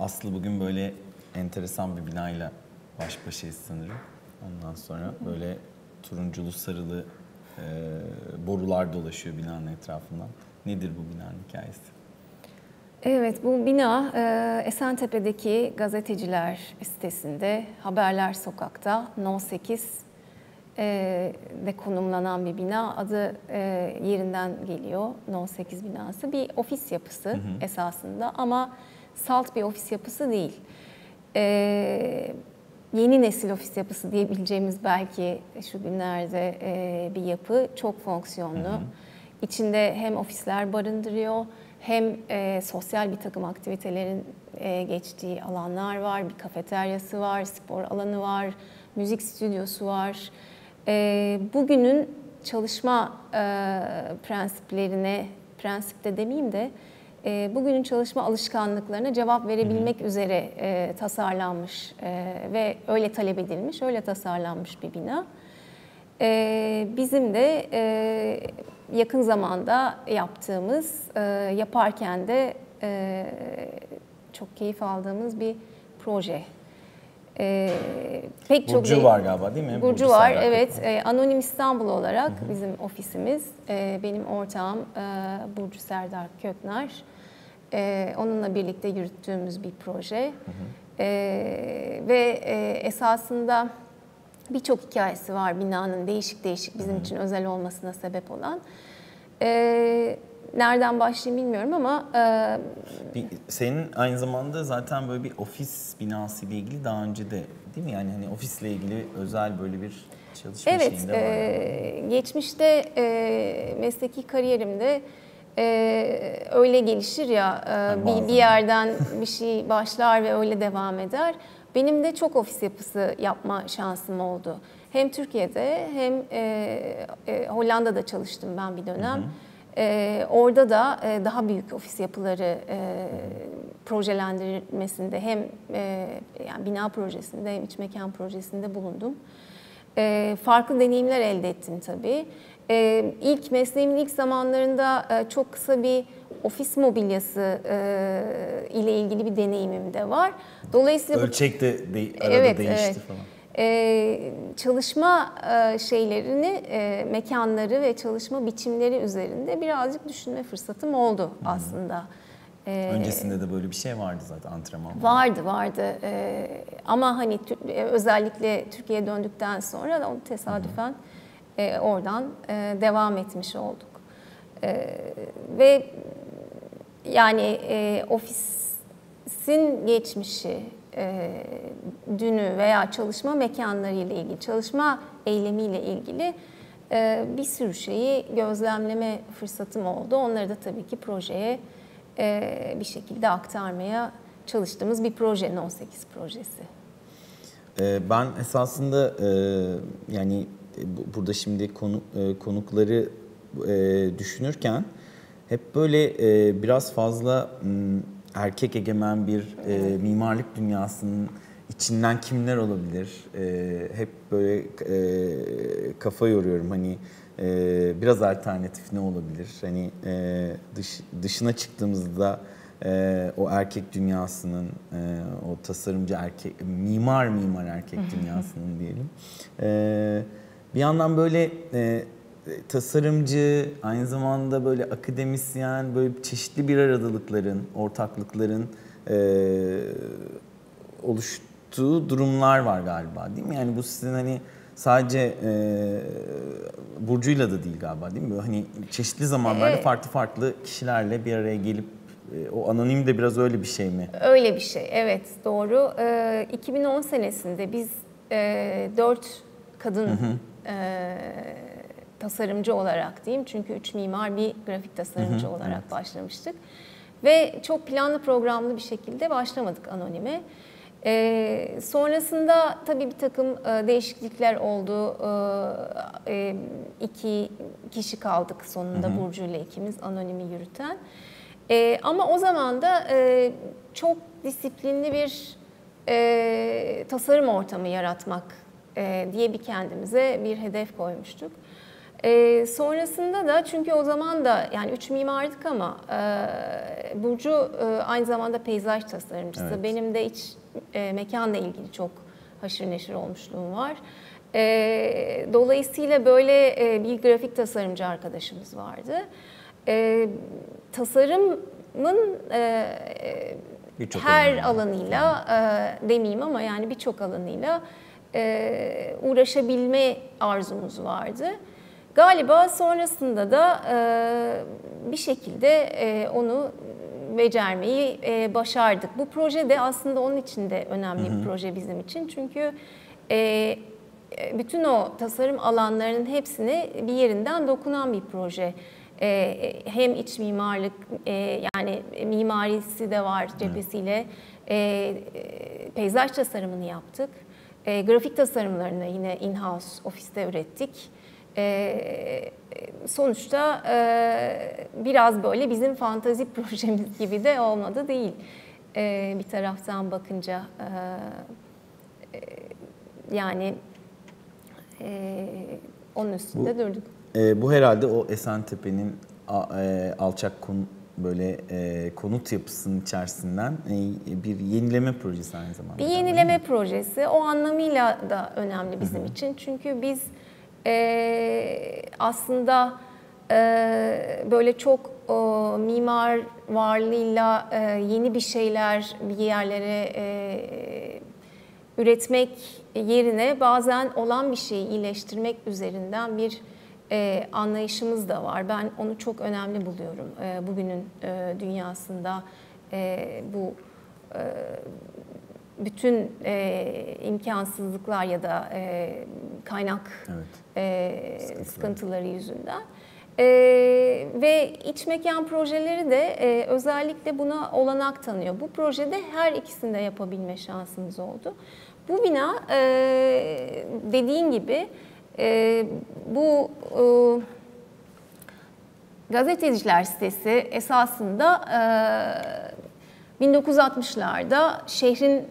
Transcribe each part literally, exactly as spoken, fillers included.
Aslı bugün böyle enteresan bir binayla baş başayız sanırım. Ondan sonra böyle turunculu sarılı e, borular dolaşıyor binanın etrafından. Nedir bu binanın hikayesi? Evet, bu bina e, Esentepe'deki gazeteciler sitesinde, Haberler Sokak'ta, No sekiz e, de konumlanan bir bina. Adı e, yerinden geliyor, No sekiz binası. Bir ofis yapısı, hı hı, esasında ama salt bir ofis yapısı değil. E, yeni nesil ofis yapısı diyebileceğimiz belki şu günlerde e, bir yapı. Çok fonksiyonlu. Hı hı. İçinde hem ofisler barındırıyor, hem e, sosyal bir takım aktivitelerin e, geçtiği alanlar var, bir kafeteryası var, spor alanı var, müzik stüdyosu var. E, bugünün çalışma e, prensiplerine, prensip de demeyeyim de, e, bugünün çalışma alışkanlıklarına cevap verebilmek Hı-hı. üzere e, tasarlanmış e, ve öyle talep edilmiş, öyle tasarlanmış bir bina. E, bizim de... E, yakın zamanda yaptığımız, yaparken de çok keyif aldığımız bir proje. Pek Burcu çok var galiba, değil mi? Burcu, Burcu var, evet. Anonim İstanbul olarak hı hı. bizim ofisimiz. Benim ortağım Burcu Serdar Kötnarş. Onunla birlikte yürüttüğümüz bir proje. Hı hı. Ve esasında... Birçok hikayesi var binanın, değişik değişik, bizim için özel olmasına sebep olan. Ee, nereden başlayayım bilmiyorum ama... E... Bir, senin aynı zamanda zaten böyle bir ofis binası ile ilgili daha önce de, değil mi? Yani hani ofisle ilgili özel böyle bir çalışma evet, şeyinde var. Evet, geçmişte e, mesleki kariyerimde e, öyle gelişir ya, e, bir, bir yerden bir şey başlar ve öyle devam eder. Benim de çok ofis yapısı yapma şansım oldu. Hem Türkiye'de hem e, e, Hollanda'da çalıştım ben bir dönem. Hı hı. E, orada da e, daha büyük ofis yapıları e, projelendirmesinde hem e, yani bina projesinde hem iç mekan projesinde bulundum. E, farklı deneyimler elde ettim tabii. E, ilk mesleğimin ilk zamanlarında e, çok kısa bir ofis mobilyası e, ile ilgili bir deneyimim de var. Dolayısıyla ölçek de, de arada evet, değişti evet. falan. E, çalışma e, şeylerini, e, mekanları ve çalışma biçimleri üzerinde birazcık düşünme fırsatım oldu Hı-hı. aslında. E, Öncesinde de böyle bir şey vardı zaten, antrenman. Vardı, vardı. E, ama hani özellikle Türkiye'ye döndükten sonra onu tesadüfen e, oradan e, devam etmiş olduk. E, ve Yani e, ofisin geçmişi, e, dünü veya çalışma mekanlarıyla ilgili, çalışma eylemiyle ilgili e, bir sürü şeyi gözlemleme fırsatım oldu. Onları da tabii ki projeye e, bir şekilde aktarmaya çalıştığımız bir proje, No sekiz projesi. E, ben esasında e, yani e, burada şimdi konu, e, konukları e, düşünürken hep böyle e, biraz fazla m, erkek egemen bir e, mimarlık dünyasının içinden kimler olabilir? E, hep böyle e, kafa yoruyorum, hani e, biraz alternatif ne olabilir? Hani e, dış, dışına çıktığımızda e, o erkek dünyasının, e, o tasarımcı erkek, mimar mimar erkek dünyasının diyelim. E, bir yandan böyle... E, tasarımcı, aynı zamanda böyle akademisyen, böyle çeşitli bir aradalıkların, ortaklıkların e, oluştuğu durumlar var galiba, değil mi? Yani bu sizin hani sadece e, Burcu'yla da değil galiba, değil mi? Böyle hani çeşitli zamanlarda ee, farklı farklı kişilerle bir araya gelip e, o anonim de biraz öyle bir şey mi? Öyle bir şey, evet, doğru. E, iki bin on senesinde biz e, dört kadın... Hı hı. E, tasarımcı olarak diyeyim. Çünkü üç mimar, bir grafik tasarımcı hı hı, olarak evet. başlamıştık. Ve çok planlı programlı bir şekilde başlamadık Anonim'e. Ee, sonrasında tabii bir takım e, değişiklikler oldu. Ee, iki kişi kaldık sonunda, hı hı. Burcu ile ikimiz Anonim'i yürüten. Ee, ama o zaman da e, çok disiplinli bir e, tasarım ortamı yaratmak e, diye bir kendimize bir hedef koymuştuk. E, sonrasında da çünkü o zaman da yani üç mimardık ama e, Burcu e, aynı zamanda peyzaj tasarımcısı. Evet. Benim de iç e, mekanla ilgili çok haşır neşir olmuşluğum var. E, dolayısıyla böyle e, bir grafik tasarımcı arkadaşımız vardı. E, tasarımın e, her alanıyla e, demeyeyim ama yani birçok alanıyla e, uğraşabilme arzumuz vardı. Galiba sonrasında da e, bir şekilde e, onu becermeyi e, başardık. Bu proje de aslında onun için de önemli Hı-hı. bir proje bizim için. Çünkü e, bütün o tasarım alanlarının hepsini bir yerinden dokunan bir proje. E, hem iç mimarlık e, yani mimarisi de var cephesiyle e, peyzaj tasarımını yaptık. E, grafik tasarımlarını yine in-house ofiste ürettik. Ee, sonuçta e, biraz böyle bizim fantezi projemiz gibi de olmadı değil. Ee, bir taraftan bakınca e, yani e, onun üstünde bu, durduk. E, bu herhalde o Esentepe'nin e, alçak kum böyle e, konut yapısının içerisinden e, bir yenileme projesi aynı zamanda. Bir yenileme projesi o anlamıyla da önemli bizim Hı-hı. için. Çünkü biz Ee, aslında e, böyle çok o, mimar varlığıyla e, yeni bir şeyler bir yerlere e, üretmek yerine bazen olan bir şeyi iyileştirmek üzerinden bir e, anlayışımız da var. Ben onu çok önemli buluyorum e, bugünün e, dünyasında e, bu e, bütün e, imkansızlıklar ya da e, kaynak evet. e, sıkıntıları. sıkıntıları yüzünden. E, ve iç mekan projeleri de e, özellikle buna olanak tanıyor. Bu projede her ikisini de yapabilme şansımız oldu. Bu bina e, dediğin gibi e, bu e, gazeteciler sitesi esasında e, bin dokuz yüz altmışlarda şehrin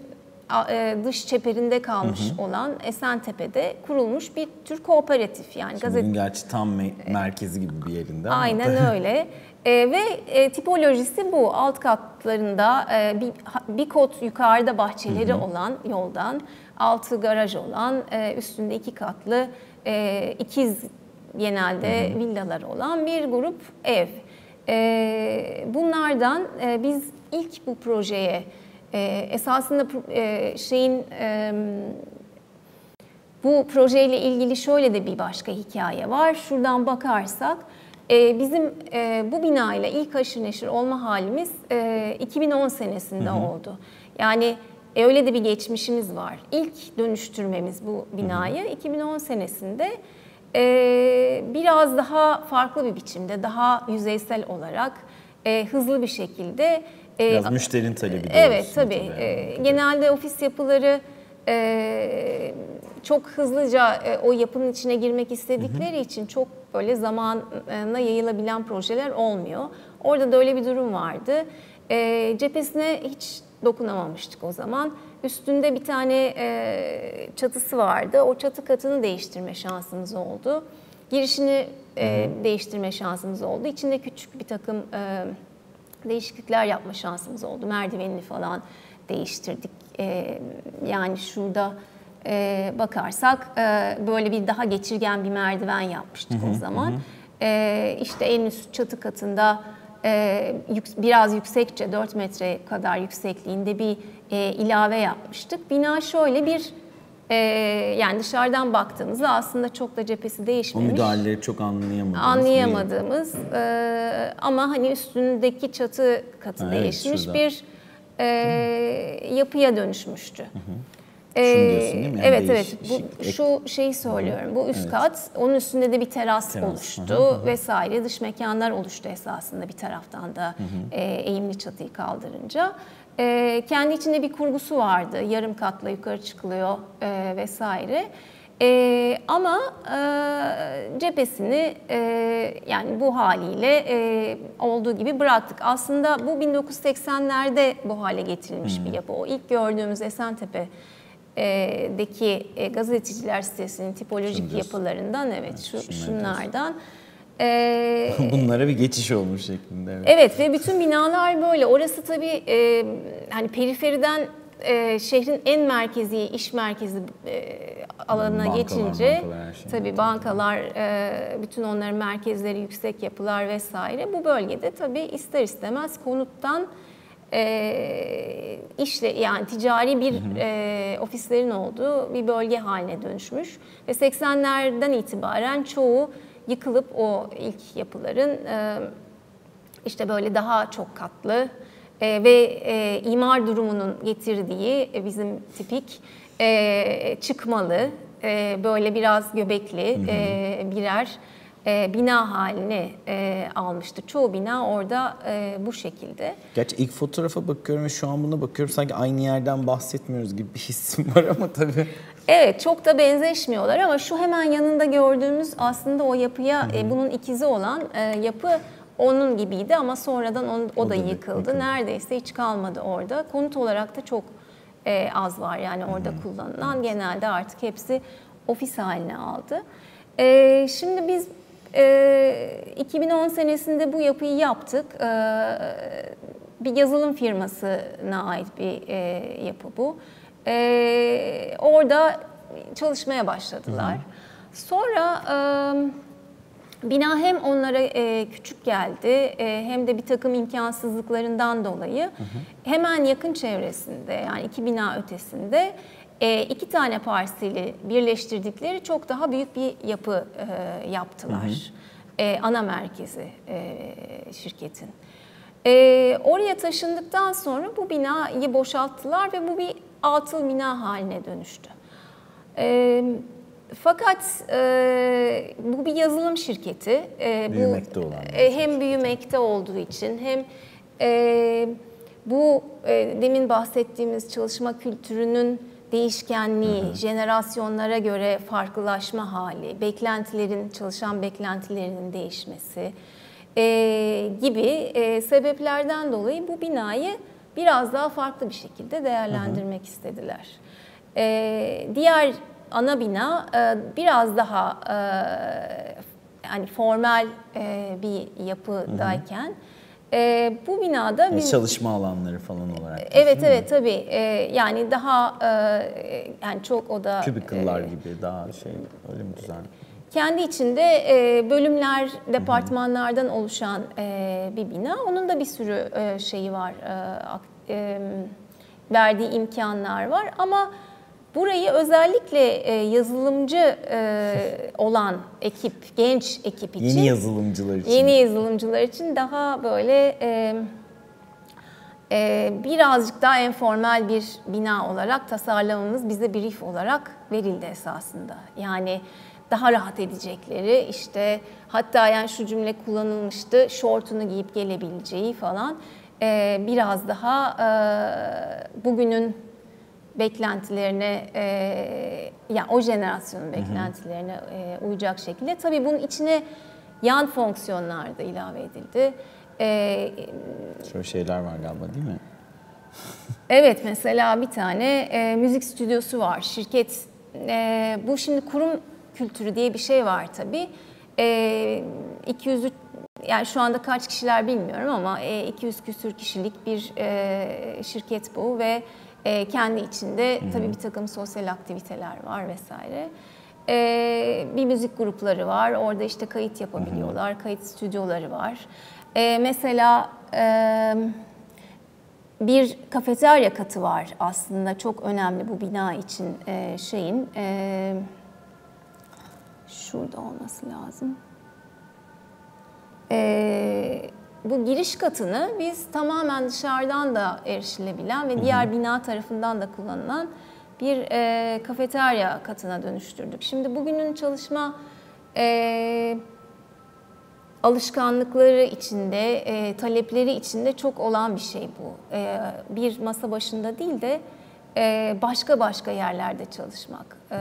dış çeperinde kalmış hı hı. olan Esentepe'de kurulmuş bir tür kooperatif. Yani gazeteci gerçi tam me merkezi gibi bir yerinde. Aynen ama. öyle. E, ve e, tipolojisi bu. Alt katlarında e, bir, bir kot yukarıda bahçeleri hı hı. olan yoldan, altı garaj olan, e, üstünde iki katlı e, ikiz genelde hı hı. villalar olan bir grup ev. E, bunlardan e, biz ilk bu projeye Ee, esasında e, şeyin e, bu projeyle ilgili şöyle de bir başka hikaye var. Şuradan bakarsak e, bizim e, bu binayla ilk haşır neşir olma halimiz e, iki bin on senesinde Hı-hı. oldu. Yani e, öyle de bir geçmişimiz var. İlk dönüştürmemiz bu binayı Hı-hı. iki bin on senesinde e, biraz daha farklı bir biçimde, daha yüzeysel olarak e, hızlı bir şekilde Biraz ee, müşterinin talebi de Evet tabii. tabii yani. Genelde ofis yapıları e, çok hızlıca e, o yapının içine girmek istedikleri Hı-hı. için çok böyle zamana yayılabilen projeler olmuyor. Orada da öyle bir durum vardı. E, cephesine hiç dokunamamıştık o zaman. Üstünde bir tane e, çatısı vardı. O çatı katını değiştirme şansımız oldu. Girişini e, değiştirme şansımız oldu. İçinde küçük bir takım... E, değişiklikler yapma şansımız oldu. Merdivenini falan değiştirdik. Ee, yani şurada e, bakarsak e, böyle bir daha geçirgen bir merdiven yapmıştık hı hı, o zaman. Hı. E, işte en üst çatı katında e, yük, biraz yüksekçe dört metre kadar yüksekliğinde bir e, ilave yapmıştık. Bina şöyle bir e, yani dışarıdan baktığımızda aslında çok da cephesi değişmemiş. O müdahaleleri çok anlayamadığımız. Anlayamadığımız e, ama hani üstündeki çatı katı ha, değişmiş evet, bir e, yapıya dönüşmüştü. Hı hı. E, Şunu diyorsun değil mi? Yani evet evet bu, şu şeyi söylüyorum bu üst evet. kat onun üstünde de bir teras, teras. oluştu hı hı. vesaire dış mekanlar oluştu esasında bir taraftan da hı hı. E, eğimli çatıyı kaldırınca. Ee, kendi içinde bir kurgusu vardı. Yarım katla yukarı çıkılıyor e, vesaire. E, ama e, cephesini e, yani bu haliyle e, olduğu gibi bıraktık. Aslında bu bin dokuz yüz seksenlerde bu hale getirilmiş hmm. bir yapı. O ilk gördüğümüz Esentepe deki e, gazeteciler sitesinin tipolojik yapılarından, evet, evet şu, şunlardan. Ee, Bunlara bir geçiş olmuş şeklinde. Evet, evet ve bütün binalar böyle. Orası tabii e, hani periferiden e, şehrin en merkezi, iş merkezi e, alanına bankalar, geçince bankalar, şey tabii bankalar, e, bütün onların merkezleri, yüksek yapılar vesaire. Bu bölgede tabii ister istemez konuttan E, işle yani ticari bir e, ofislerin olduğu bir bölge haline dönüşmüş ve seksenlerden itibaren çoğu yıkılıp o ilk yapıların e, işte böyle daha çok katlı e, ve e, imar durumunun getirdiği e, bizim tipik e, çıkmalı e, böyle biraz göbekli e, birer E, bina halini e, almıştı. Çoğu bina orada e, bu şekilde. Gerçi ilk fotoğrafa bakıyorum ve şu an buna bakıyorum, sanki aynı yerden bahsetmiyoruz gibi bir hissim var ama tabii. Evet, çok da benzeşmiyorlar ama şu hemen yanında gördüğümüz aslında o yapıya e, bunun ikizi olan e, yapı onun gibiydi ama sonradan on, o, o da yıkıldı. Yıkıldı. Neredeyse hiç kalmadı orada. Konut olarak da çok e, az var yani orada Hı-hı. kullanılan. Evet. Genelde artık hepsi ofis haline aldı. E, şimdi biz iki bin on senesinde bu yapıyı yaptık. Bir yazılım firmasına ait bir yapı bu. Orada çalışmaya başladılar. Sonra bina hem onlara küçük geldi hem de bir takım imkansızlıklarından dolayı hemen yakın çevresinde, yani iki bina ötesinde iki tane parseli birleştirdikleri çok daha büyük bir yapı e, yaptılar. Hı hı. E, ana merkezi e, şirketin. E, oraya taşındıktan sonra bu binayı boşalttılar ve bu bir atıl bina haline dönüştü. E, fakat e, bu bir yazılım şirketi. E, büyümekte bu, olan. E, hem büyümekte olduğu için hem e, bu e, demin bahsettiğimiz çalışma kültürünün değişkenliği, hı hı. jenerasyonlara göre farklılaşma hali, beklentilerin, çalışan beklentilerinin değişmesi e, gibi e, sebeplerden dolayı bu binayı biraz daha farklı bir şekilde değerlendirmek hı hı. istediler. E, diğer ana bina e, biraz daha e, yani formal e, bir yapıdayken, hı hı. E, bu binada yani bir, çalışma alanları falan olarak. Evet evet tabii e, yani daha e, yani çok o da kübikler e, gibi daha şey öyle mi düzen? Kendi içinde e, bölümler, departmanlardan Hı-hı. oluşan e, bir bina. Onun da bir sürü e, şeyi var, e, e, verdiği imkanlar var ama burayı özellikle e, yazılımcı e, olan ekip, genç ekip için, yeni yazılımcılar için, yeni yazılımcılar için daha böyle e, e, birazcık daha informal bir bina olarak tasarlamamız bize brief olarak verildi esasında. Yani daha rahat edecekleri, işte hatta yani şu cümle kullanılmıştı, şortunu giyip gelebileceği falan e, biraz daha e, bugünün beklentilerine, e, yani o jenerasyonun beklentilerine e, uyacak şekilde. Tabii bunun içine yan fonksiyonlar da ilave edildi. E, Şöyle şeyler var galiba, değil mi? Evet, mesela bir tane e, müzik stüdyosu var, şirket. E, bu şimdi kurum kültürü diye bir şey var tabii. E, iki yüz üç, yani şu anda kaç kişiler bilmiyorum ama e, iki yüz küsür kişilik bir e, şirket bu ve E, kendi içinde hmm. tabii bir takım sosyal aktiviteler var vesaire. E, bir müzik grupları var. Orada işte kayıt yapabiliyorlar. Hmm. Kayıt stüdyoları var. E, mesela e, bir kafeterya katı var aslında. Çok önemli bu bina için e, şeyin. E, şurada olması lazım. Evet. Bu giriş katını biz tamamen dışarıdan da erişilebilen ve diğer bina tarafından da kullanılan bir e, kafeterya katına dönüştürdük. Şimdi bugünün çalışma e, alışkanlıkları içinde, e, talepleri içinde çok olan bir şey bu. E, bir masa başında değil de e, başka başka yerlerde çalışmak. E,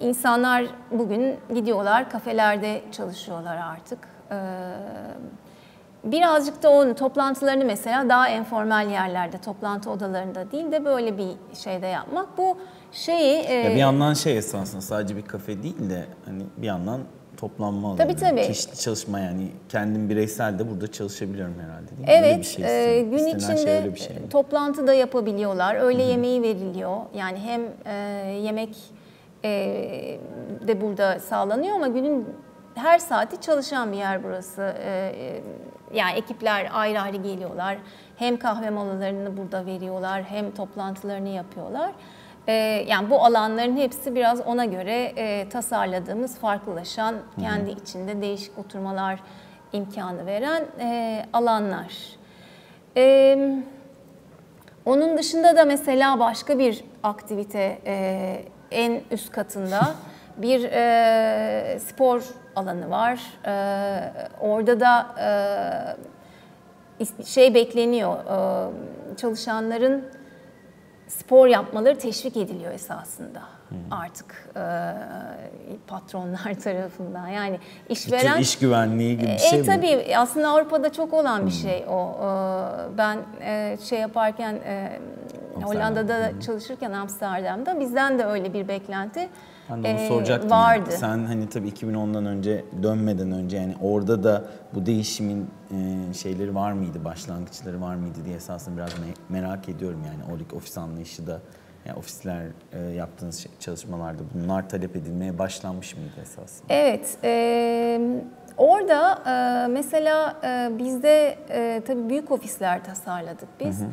insanlar bugün gidiyorlar, kafelerde çalışıyorlar artık. birazcık da onun toplantılarını mesela daha informal yerlerde, toplantı odalarında değil de böyle bir şeyde yapmak. Bu şeyi... Ya bir yandan şey esasında sadece bir kafe değil de hani bir yandan toplanma alanı. Tabii tabii. Çeşitli çalışma, yani kendim bireysel de burada çalışabiliyorum herhalde değil mi? Evet. Bir şey e, gün içinde şey, şey toplantı da yapabiliyorlar. Öğle Hı-hı. yemeği veriliyor. Yani hem e, yemek e, de burada sağlanıyor ama günün her saati çalışan bir yer burası. E, yani ekipler ayrı ayrı geliyorlar. Hem kahve molalarını burada veriyorlar hem toplantılarını yapıyorlar. Yani bu alanların hepsi biraz ona göre e, tasarladığımız, farklılaşan, hmm. kendi içinde değişik oturmalar imkanı veren e, alanlar. E, onun dışında da mesela başka bir aktivite e, en üst katında bir e, spor alanı var. E, orada da e, şey bekleniyor, e, çalışanların spor yapmaları teşvik ediliyor esasında hmm. artık e, patronlar tarafından, yani işveren... Bütün iş güvenliği gibi bir şey e, mi? Tabii aslında Avrupa'da çok olan hmm. bir şey o. E, ben e, şey yaparken e, Hollanda'da hmm. çalışırken Amsterdam'da bizden de öyle bir beklenti ben de onu e, soracaktım vardı. Yani. Sen hani tabii iki bin ondan önce dönmeden önce yani orada da bu değişimin e, şeyleri var mıydı, başlangıçları var mıydı diye esasında biraz me merak ediyorum yani oradaki ofis anlayışı da. Yani ofisler e, yaptığınız şey, çalışmalarda bunlar talep edilmeye başlanmış mıydı esasında? Evet. E, orada e, mesela e, bizde e, tabii büyük ofisler tasarladık biz. Hı hı.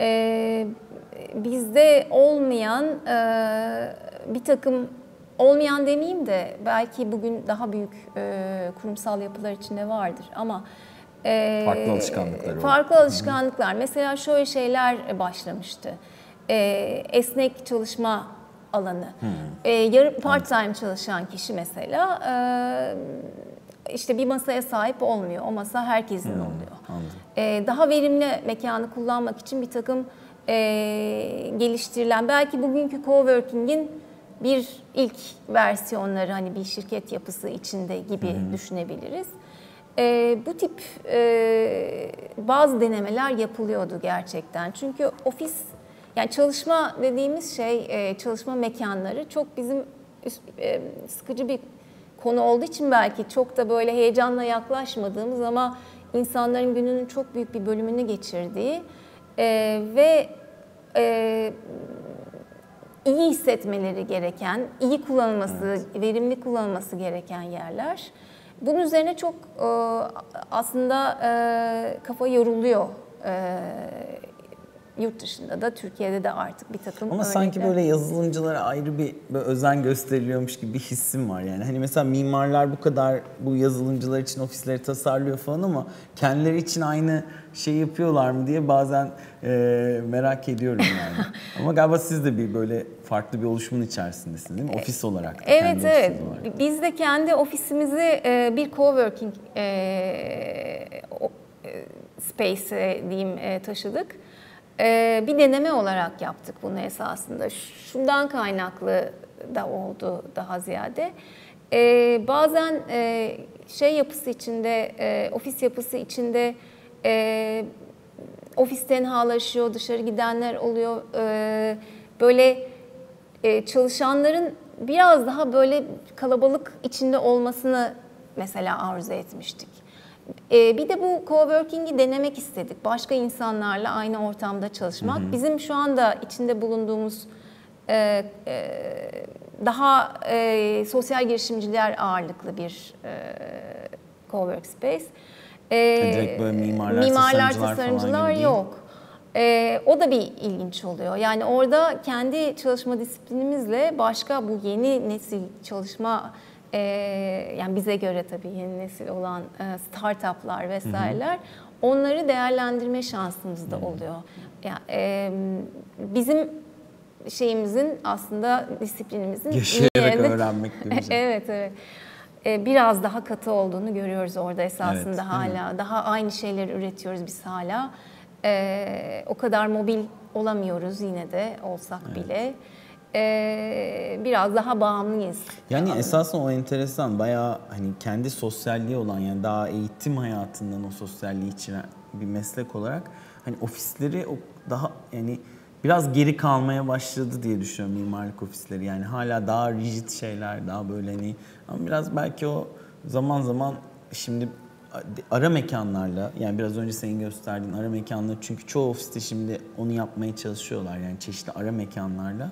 E, bizde olmayan e, bir takım, olmayan demeyeyim de belki bugün daha büyük e, kurumsal yapılar içinde vardır ama e, farklı alışkanlıklar var. Farklı alışkanlıklar. Hı-hı. Mesela şöyle şeyler başlamıştı. E, esnek çalışma alanı. E, yarı part-time çalışan kişi mesela e, işte bir masaya sahip olmuyor. O masa herkesin Hı-hı. oluyor. E, daha verimli mekanı kullanmak için bir takım e, geliştirilen, belki bugünkü coworking'in bir ilk versiyonları, hani bir şirket yapısı içinde gibi Hı-hı. düşünebiliriz. E, bu tip e, bazı denemeler yapılıyordu gerçekten. Çünkü ofis, yani çalışma dediğimiz şey, e, çalışma mekanları çok bizim üst, e, sıkıcı bir konu olduğu için belki çok da böyle heyecanla yaklaşmadığımız ama insanların gününün çok büyük bir bölümünü geçirdiği e, ve e, iyi hissetmeleri gereken, iyi kullanılması, evet. verimli kullanılması gereken yerler. Bunun üzerine çok e, aslında e, kafa yoruluyor. E, yurt dışında da, Türkiye'de de artık bir takım ama örnekler. Sanki böyle yazılımcılara ayrı bir özen gösteriliyormuş gibi bir hissim var yani. Hani mesela mimarlar bu kadar bu yazılımcılar için ofisleri tasarlıyor falan ama kendileri için aynı şey yapıyorlar mı diye bazen e, merak ediyorum yani. Ama galiba siz de bir böyle farklı bir oluşumun içerisindesiniz değil mi? Ofis olarak da. Evet, kendi evet. Olarak. Biz de kendi ofisimizi e, bir coworking e, e, space diyeyim e, taşıdık. Bir deneme olarak yaptık bunu esasında. Şundan kaynaklı da oldu daha ziyade. Bazen şey yapısı içinde, ofis yapısı içinde ofis tenhalaşıyor, dışarı gidenler oluyor. Böyle çalışanların biraz daha böyle kalabalık içinde olmasını mesela arzu etmiştik. Bir de bu coworking'i denemek istedik. Başka insanlarla aynı ortamda çalışmak. Hı hı. Bizim şu anda içinde bulunduğumuz e, e, daha e, sosyal girişimciler ağırlıklı bir e, cowork space. E, Direkt böyle mimarlar, mimarlar tasarımcılar, tasarımcılar yok. E, o da bir ilginç oluyor. Yani orada kendi çalışma disiplinimizle başka bu yeni nesil çalışma, Ee, yani bize göre tabii yeni nesil olan e, startuplar vesaireler, hı hı. onları değerlendirme şansımız da oluyor. Yani, e, bizim şeyimizin aslında disiplinimizin yaşayarak yerine, öğrenmek gibi. Evet evet. E, biraz daha katı olduğunu görüyoruz orada esasında evet, hala. Daha aynı şeyleri üretiyoruz biz hala. E, o kadar mobil olamıyoruz yine de olsak evet. bile. Ee, biraz daha bağımlıyız. Yani anladım. Esasında o enteresan, bayağı hani kendi sosyalliği olan, yani daha eğitim hayatından o sosyalliği içeren bir meslek olarak hani ofisleri daha yani biraz geri kalmaya başladı diye düşünüyorum, mimarlık ofisleri. Yani hala daha rigid şeyler, daha böyle hani, ama biraz belki o zaman zaman şimdi ara mekanlarla, yani biraz önce senin gösterdiğin ara mekanları, çünkü çoğu ofiste şimdi onu yapmaya çalışıyorlar, yani çeşitli ara mekanlarla.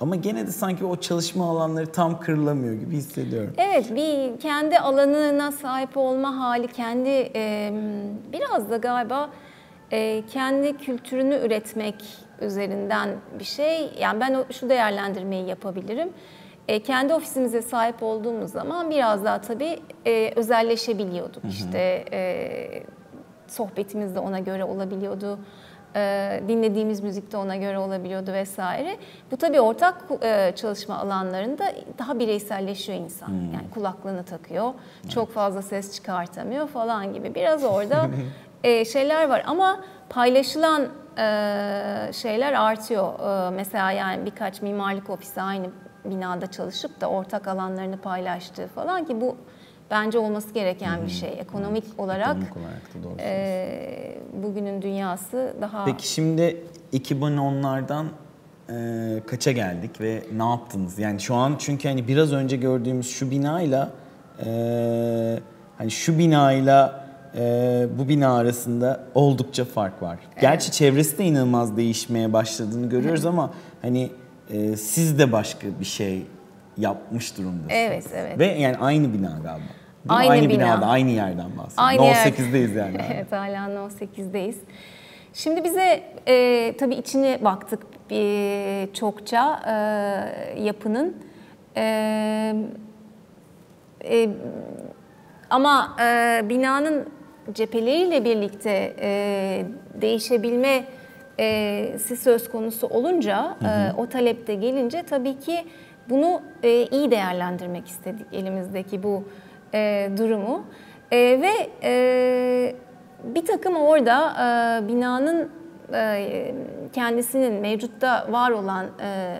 Ama gene de sanki o çalışma alanları tam kırılamıyor gibi hissediyorum. Evet, bir kendi alanına sahip olma hali, kendi e, biraz da galiba e, kendi kültürünü üretmek üzerinden bir şey. Yani ben şu değerlendirmeyi yapabilirim. E, kendi ofisimize sahip olduğumuz zaman biraz daha tabii e, özelleşebiliyorduk. Hı hı. İşte e, sohbetimiz de ona göre olabiliyordu. Dinlediğimiz müzik de ona göre olabiliyordu vesaire. Bu tabii ortak çalışma alanlarında daha bireyselleşiyor insan. Hmm. Yani kulaklığını takıyor, evet, çok fazla ses çıkartamıyor falan gibi. Biraz orada şeyler var ama paylaşılan şeyler artıyor. Mesela yani birkaç mimarlık ofisi aynı binada çalışıp da ortak alanlarını paylaştığı falan ki bu bence olması gereken hmm. bir şey. Ekonomik evet, olarak, ekonomik olarak da e, bugünün dünyası daha... Peki şimdi iki bin onlardan e, kaça geldik ve ne yaptınız? Yani şu an, çünkü hani biraz önce gördüğümüz şu binayla e, hani şu binayla e, bu bina arasında oldukça fark var. Evet. Gerçi çevresi de inanılmaz değişmeye başladığını görüyoruz ama hani e, siz de başka bir şey yapmış durumdasınız. Evet, evet. Ve yani aynı bina galiba. Aynı, aynı bina. Binada, aynı yerden bahsediyoruz. no sekizdeyiz yani. Evet, hala no sekizdeyiz. Şimdi bize e, tabii içine baktık e, çokça e, yapının. E, e, ama e, binanın cepheleriyle birlikte e, değişebilme e, si söz konusu olunca, hı hı. E, o talepte gelince tabii ki bunu e, iyi değerlendirmek istedik, elimizdeki bu e, durumu e, ve e, bir takım orada e, binanın e, kendisinin mevcutta var olan e,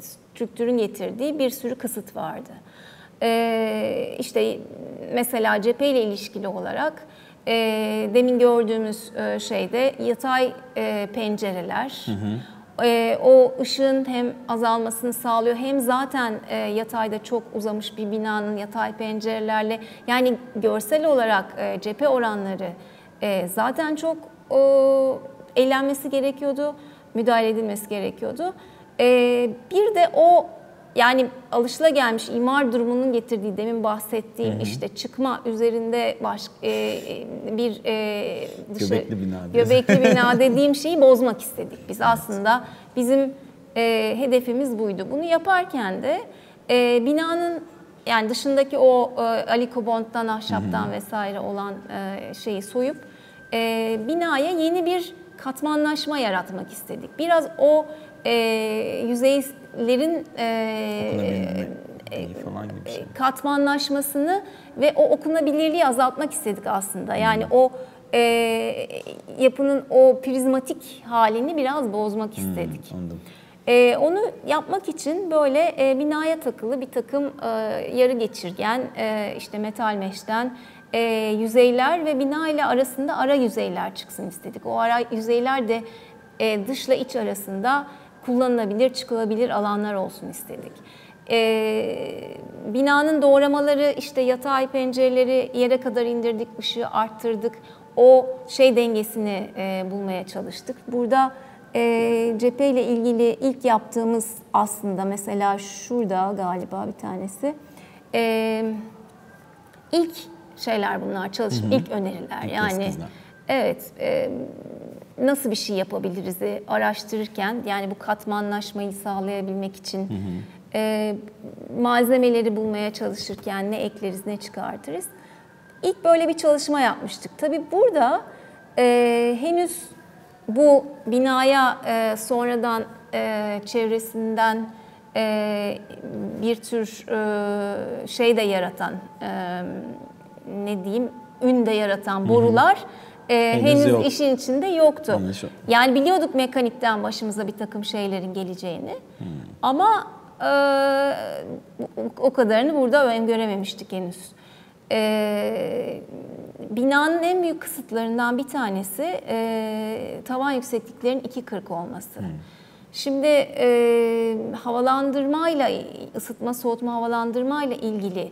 strüktürün getirdiği bir sürü kısıt vardı. E, işte mesela cepheyle ilişkili olarak e, demin gördüğümüz e, şeyde yatay e, pencereler, hı hı. Ee, o ışığın hem azalmasını sağlıyor hem zaten e, yatayda çok uzamış bir binanın yatay pencerelerle, yani görsel olarak e, cephe oranları e, zaten çok e, eğlenmesi gerekiyordu, müdahale edilmesi gerekiyordu. E, bir de o yani alışılagelmiş imar durumunun getirdiği, demin bahsettiğim, hı hı. işte çıkma üzerinde baş, e, bir e, dışı, göbekli bina, göbekli bina dediğim şeyi bozmak istedik. Biz evet. aslında bizim e, hedefimiz buydu. Bunu yaparken de e, binanın yani dışındaki o e, alikobonttan, ahşaptan, hı hı. vesaire olan e, şeyi soyup e, binaya yeni bir katmanlaşma yaratmak istedik. Biraz o e, yüzeylerin e, e, falan gibi şey. katmanlaşmasını ve o okunabilirliği azaltmak istedik aslında. Yani hmm. o e, yapının o prizmatik halini biraz bozmak istedik. Hmm, anladım. E, onu yapmak için böyle e, binaya takılı bir takım e, yarı geçirgen, e, işte metal meşten E, yüzeyler ve bina ile arasında ara yüzeyler çıksın istedik. O ara yüzeyler de e, dışla iç arasında kullanılabilir, çıkılabilir alanlar olsun istedik. E, binanın doğramaları, işte yatay pencereleri yere kadar indirdik, ışığı arttırdık. O şey dengesini e, bulmaya çalıştık. Burada e, cephe ile ilgili ilk yaptığımız aslında, mesela şurada galiba bir tanesi. E, ilk şeyler bunlar, çalışma, ilk öneriler. İlk yani evet, e, nasıl bir şey yapabiliriz e, araştırırken, yani bu katmanlaşmayı sağlayabilmek için, hı hı. E, malzemeleri bulmaya çalışırken ne ekleriz, ne çıkartırız. İlk böyle bir çalışma yapmıştık. Tabii burada e, henüz bu binaya e, sonradan e, çevresinden e, bir tür e, şey de yaratan, e, ne diyeyim, ün de yaratan borular, hı hı. E, henüz, henüz yok. işin içinde yoktu. Yani biliyorduk mekanikten başımıza bir takım şeylerin geleceğini. Hı. Ama e, o kadarını burada görememiştik henüz. E, binanın en büyük kısıtlarından bir tanesi e, tavan yüksekliklerin iki kırk olması. Hmm. Şimdi e, havalandırmayla, ısıtma, soğutma, havalandırmayla ilgili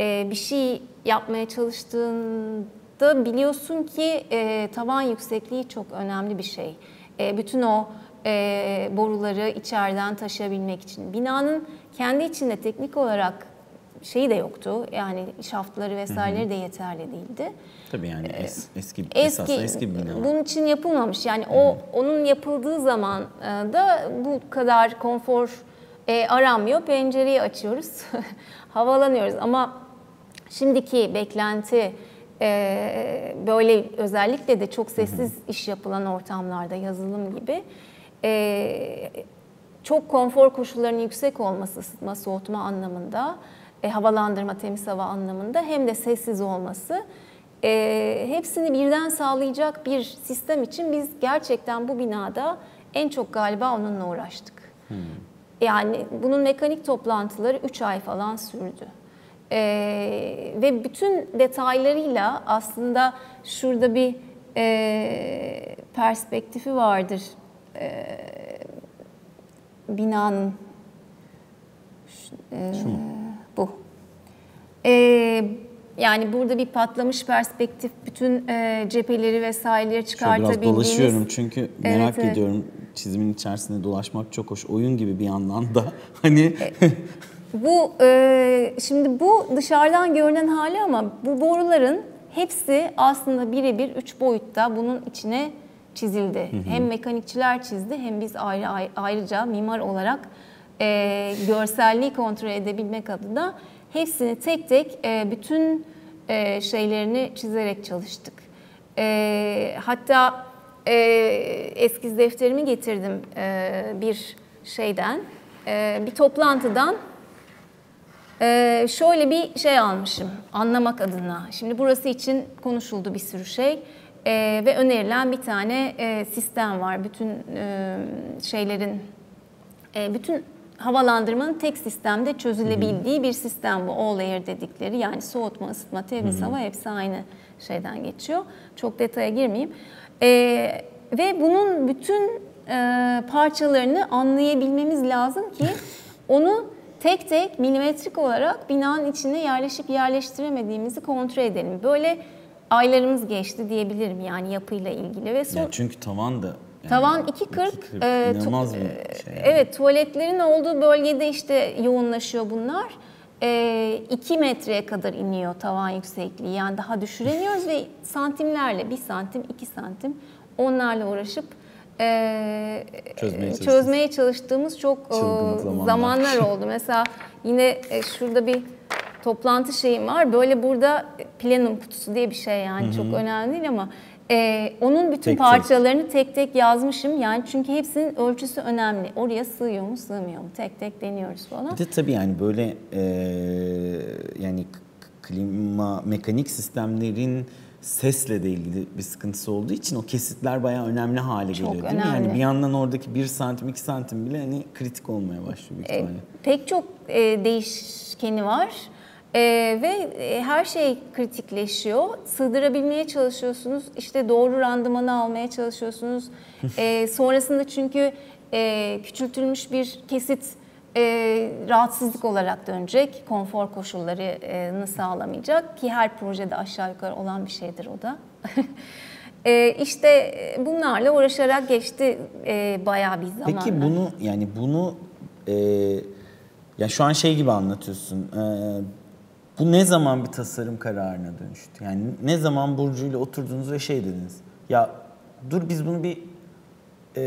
e, bir şey yapmaya çalıştığında biliyorsun ki e, tavan yüksekliği çok önemli bir şey. E, bütün o e, boruları içeriden taşıyabilmek için. Binanın kendi içinde teknik olarak şeyi de yoktu. Yani şaftları vesaireleri hı hı. de yeterli değildi. Tabii yani es, eski, eski, eski bir bina. Bunun için yapılmamış. Yani hı. o onun yapıldığı zaman da bu kadar konfor e, aranmıyor. Pencereyi açıyoruz, havalanıyoruz. Ama şimdiki beklenti e, böyle özellikle de çok sessiz hı hı. iş yapılan ortamlarda, yazılım gibi e, çok konfor koşullarının yüksek olması ısıtma, soğutma anlamında, E, havalandırma, temiz hava anlamında, hem de sessiz olması e, hepsini birden sağlayacak bir sistem için biz gerçekten bu binada en çok galiba onunla uğraştık. Hmm. Yani bunun mekanik toplantıları üç ay falan sürdü. E, ve bütün detaylarıyla aslında şurada bir e, perspektifi vardır e, binanın. E, Şu mu? Bu. Ee, yani burada bir patlamış perspektif, bütün e, cepheleri vesaireleri çıkartabildiğiniz. Biraz dolaşıyorum çünkü merak evet, ediyorum. Evet. Çizimin içerisinde dolaşmak çok hoş. Oyun gibi bir yandan da. Hani bu e, şimdi bu dışarıdan görünen hali ama bu boruların hepsi aslında birebir üç boyutta bunun içine çizildi. Hı hı. Hem mekanikçiler çizdi hem biz ayrı, ayrı ayrıca mimar olarak E, görselliği kontrol edebilmek adına hepsini tek tek e, bütün e, şeylerini çizerek çalıştık. E, hatta e, eskiz defterimi getirdim e, bir şeyden, e, bir toplantıdan e, şöyle bir şey almışım anlamak adına. Şimdi burası için konuşuldu bir sürü şey. E, ve önerilen bir tane e, sistem var. Bütün e, şeylerin, e, bütün havalandırmanın tek sistemde çözülebildiği bir sistem bu. All air dedikleri, yani soğutma, ısıtma, temiz hava hepsi aynı şeyden geçiyor. Çok detaya girmeyeyim. Ee, ve bunun bütün e, parçalarını anlayabilmemiz lazım ki onu tek tek milimetrik olarak binanın içine yerleşip yerleştiremediğimizi kontrol edelim. Böyle aylarımız geçti diyebilirim yani yapıyla ilgili. Ve son... ya çünkü tavan da tavan iki kırk, e, tu şey yani. Evet, tuvaletlerin olduğu bölgede işte yoğunlaşıyor bunlar. E, iki metreye kadar iniyor tavan yüksekliği. Yani daha düşüremiyoruz ve santimlerle, bir santim, iki santim onlarla uğraşıp e, çözmeye, çözmeye çalıştığımız çok zamanlar. zamanlar oldu. Mesela yine şurada bir toplantı şeyim var. Böyle burada plenum kutusu diye bir şey yani Hı -hı. çok önemli değil ama... Ee, onun bütün tek parçalarını tek. tek tek yazmışım yani çünkü hepsinin ölçüsü önemli. Oraya sığıyor mu, sığmıyor mu? Tek tek deniyoruz falan. Bir de tabii yani böyle e, yani klima, mekanik sistemlerin sesle de ilgili bir sıkıntısı olduğu için o kesitler bayağı önemli hale geliyor. Çok önemli. Yani bir yandan oradaki bir santim, iki santim bile hani kritik olmaya başlıyor. E, pek çok e, değişkeni var. Ee, ve her şey kritikleşiyor. Sığdırabilmeye çalışıyorsunuz. İşte doğru randımanı almaya çalışıyorsunuz. Ee, sonrasında çünkü e, küçültülmüş bir kesit e, rahatsızlık olarak dönecek. Konfor koşullarını sağlamayacak ki her projede aşağı yukarı olan bir şeydir o da. e, işte bunlarla uğraşarak geçti e, bayağı bir zamanla. Peki bunu yani bunu e, ya şu an şey gibi anlatıyorsun. E, Bu ne zaman bir tasarım kararına dönüştü? Yani ne zaman Burcu ile oturdunuz ve şey dediniz, ya dur biz bunu bir e,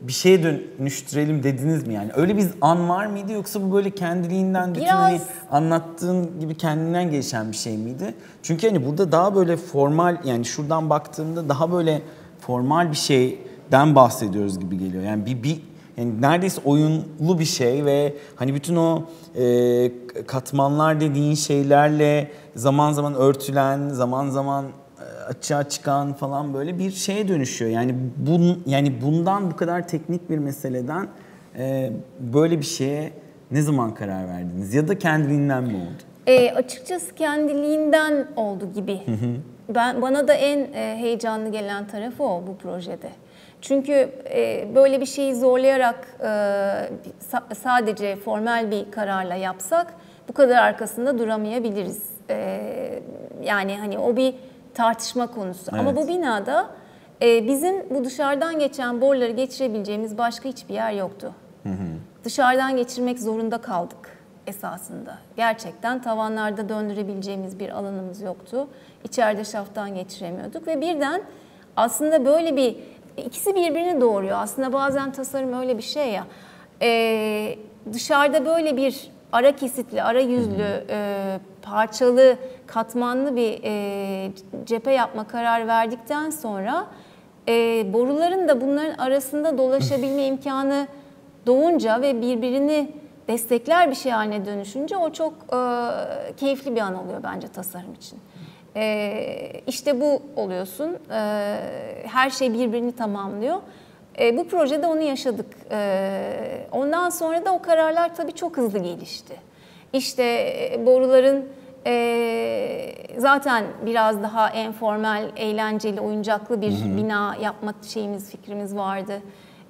bir şeye dönüştürelim dediniz mi? Yani öyle bir an var mıydı yoksa bu böyle kendiliğinden bütün hani anlattığın gibi kendinden gelişen bir şey miydi? Çünkü hani burada daha böyle formal, yani şuradan baktığımda daha böyle formal bir şeyden bahsediyoruz gibi geliyor. Yani bir bir yani neredeyse oyunlu bir şey ve hani bütün o e, katmanlar dediğin şeylerle zaman zaman örtülen, zaman zaman açığa çıkan falan böyle bir şeye dönüşüyor. Yani, bun, yani bundan bu kadar teknik bir meseleden e, böyle bir şeye ne zaman karar verdiniz? Ya da kendiliğinden mi oldu? E, açıkçası kendiliğinden oldu gibi. Hı hı. Ben, bana da en e, heyecanlı gelen tarafı o bu projede. Çünkü e, böyle bir şeyi zorlayarak e, sa sadece formal bir kararla yapsak bu kadar arkasında duramayabiliriz. E, yani hani o bir tartışma konusu. Evet. Ama bu binada e, bizim bu dışarıdan geçen boruları geçirebileceğimiz başka hiçbir yer yoktu. Hı hı. Dışarıdan geçirmek zorunda kaldık esasında. Gerçekten tavanlarda döndürebileceğimiz bir alanımız yoktu. İçeride şafttan geçiremiyorduk ve birden aslında böyle bir ikisi birbirini doğuruyor. Aslında bazen tasarım öyle bir şey ya. E, dışarıda böyle bir ara kesitli, ara yüzlü, e, parçalı, katmanlı bir e, cephe yapma kararı verdikten sonra e, boruların da bunların arasında dolaşabilme imkanı doğunca ve birbirini destekler bir şey haline dönüşünce o çok e, keyifli bir an oluyor bence tasarım için. E, işte bu oluyorsun. E, her şey birbirini tamamlıyor. E, bu projede onu yaşadık. E, ondan sonra da o kararlar tabii çok hızlı gelişti. İşte e, boruların e, zaten biraz daha enformal, eğlenceli, oyuncaklı bir Hı-hı. bina yapma şeyimiz, fikrimiz vardı.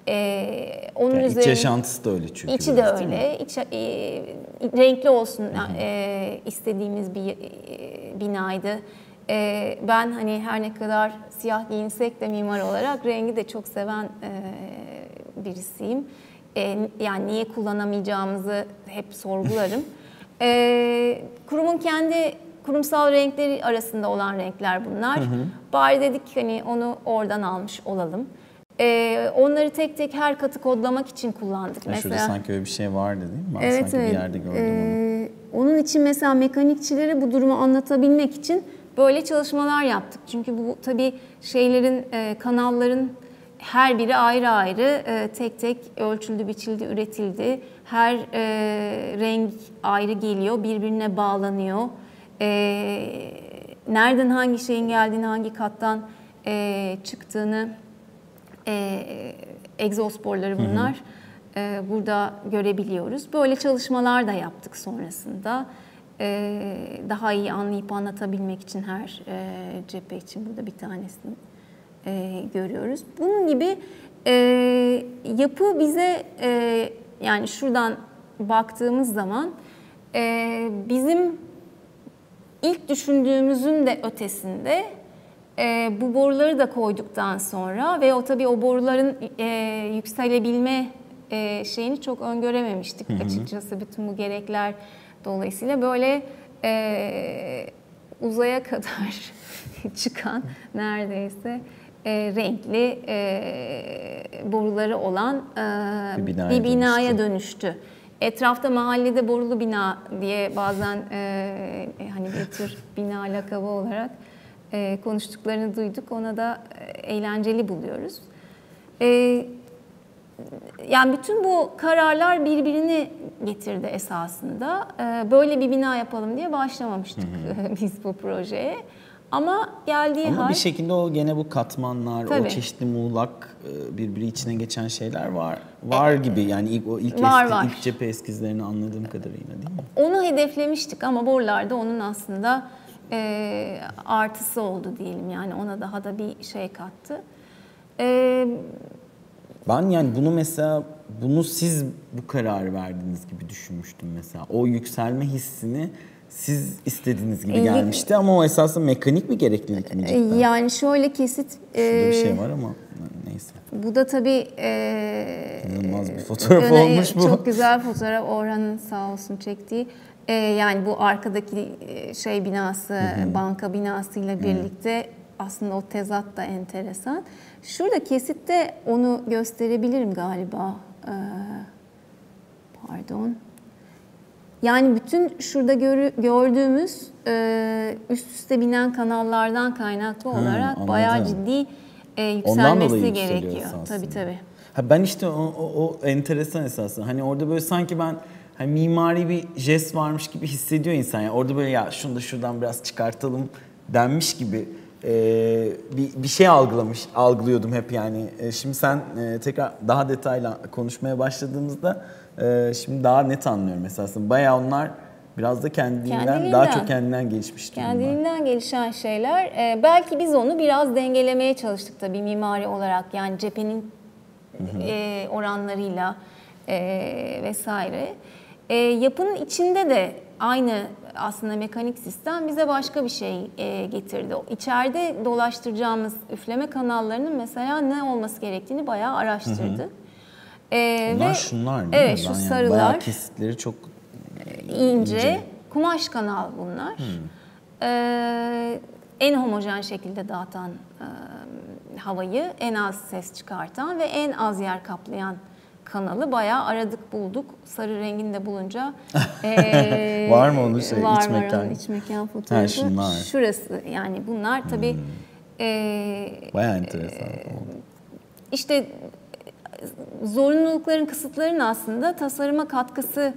Ee, onun yani üzerine, iç yaşantısı da öyle çünkü. İçi de öyle. İç, e, renkli olsun e, istediğimiz bir e, binaydı. E, ben hani her ne kadar siyah giyinsek de mimar olarak rengi de çok seven e, birisiyim. E, yani niye kullanamayacağımızı hep sorgularım. e, kurumun kendi kurumsal renkleri arasında olan renkler bunlar. Hı hı. Bari dedik hani onu oradan almış olalım. Ee, onları tek tek her katı kodlamak için kullandık. Ya mesela. Şurada sanki öyle bir şey vardı değil mi? Ben evet, sanki evet. bir yerde gördüm ee, onu. Onun için mesela mekanikçilere bu durumu anlatabilmek için böyle çalışmalar yaptık. Çünkü bu tabii şeylerin, e, kanalların her biri ayrı ayrı e, tek tek ölçüldü, biçildi, üretildi. Her e, renk ayrı geliyor, birbirine bağlanıyor. E, nereden hangi şeyin geldiğini, hangi kattan e, çıktığını... E, egzosporları bunlar. Hı hı. E, burada görebiliyoruz. Böyle çalışmalar da yaptık sonrasında. E, daha iyi anlayıp anlatabilmek için her e, cephe için burada bir tanesini e, görüyoruz. Bunun gibi e, yapı bize e, yani şuradan baktığımız zaman e, bizim ilk düşündüğümüzün de ötesinde E, bu boruları da koyduktan sonra ve o tabii o boruların e, yükselebilme e, şeyini çok öngörememiştik Hı-hı. açıkçası bütün bu gerekler dolayısıyla böyle e, uzaya kadar çıkan neredeyse e, renkli e, boruları olan e, bir binaya, bir binaya dönüştü. dönüştü. Etrafta mahallede borulu bina diye bazen e, hani bir tür bina lakabı olarak E, konuştuklarını duyduk. Ona da eğlenceli buluyoruz. E, yani bütün bu kararlar birbirini getirdi esasında. E, böyle bir bina yapalım diye başlamamıştık hı hı. biz bu projeye. Ama geldiği Ama hal... Ama bir şekilde o gene bu katmanlar, Tabii. o çeşitli muğlak birbiri içine geçen şeyler var var gibi. Yani ilk, o ilk, var, eski, var. ilk cephe eskizlerini anladığım kadarıyla değil mi? Onu hedeflemiştik ama borularda onun aslında E, artısı oldu diyelim yani ona daha da bir şey kattı. E, ben yani bunu mesela bunu siz bu kararı verdiğiniz gibi düşünmüştüm mesela. O yükselme hissini siz istediğiniz gibi gelmişti e, ama o esasında mekanik bir gereklilik mi? Cidden? Yani şöyle kesit. Şurada e, bir şey var ama neyse. Bu da tabii e, inanılmaz bir fotoğraf öne, olmuş bu. Çok güzel fotoğraf Orhan'ın sağ olsun çektiği. Yani bu arkadaki şey binası, hı hı. banka binasıyla birlikte hı. aslında o tezat da enteresan. Şurada kesitte onu gösterebilirim galiba. Ee, pardon. Yani bütün şurada görü, gördüğümüz e, üst üste binen kanallardan kaynaklı olarak hı, bayağı ciddi e, yükselmesi gerekiyor. Tabii tabii. Ha, ben işte o, o, o enteresan esasında. Hani orada böyle sanki ben... Yani mimari bir jest varmış gibi hissediyor insan. Yani orada böyle ya şunu da şuradan biraz çıkartalım denmiş gibi Ee, bir, bir şey algılamış, algılıyordum hep yani. Ee, şimdi sen e, tekrar daha detaylı konuşmaya başladığımızda e, şimdi daha net anlıyorum esasında. Bayağı onlar biraz da kendiliğinden, kendiliğinden daha çok kendinden gelişmiş. Kendiliğinden gelişen şeyler. Ee, belki biz onu biraz dengelemeye çalıştık tabii mimari olarak. Yani cephenin e, oranlarıyla e, vesaire. E, yapının içinde de aynı aslında mekanik sistem bize başka bir şey getirdi. İçeride dolaştıracağımız üfleme kanallarının mesela ne olması gerektiğini bayağı araştırdı. Hı hı. Ee, Bunlar ve, şunlar değil evet, mi? Şu yani sarılar. Bayağı kesitleri çok ince. ince. Kumaş kanal bunlar. Ee, en homojen şekilde dağıtan e, havayı, en az ses çıkartan ve en az yer kaplayan kanalı bayağı aradık bulduk. Sarı rengini de bulunca e, var mı onun şey, var, iç mekan? Var onun iç mekan fotoğrafı. Ha, şurası yani bunlar tabii hmm. e, bayağı enteresan e, oldu. İşte zorunlulukların, kısıtların aslında tasarıma katkısı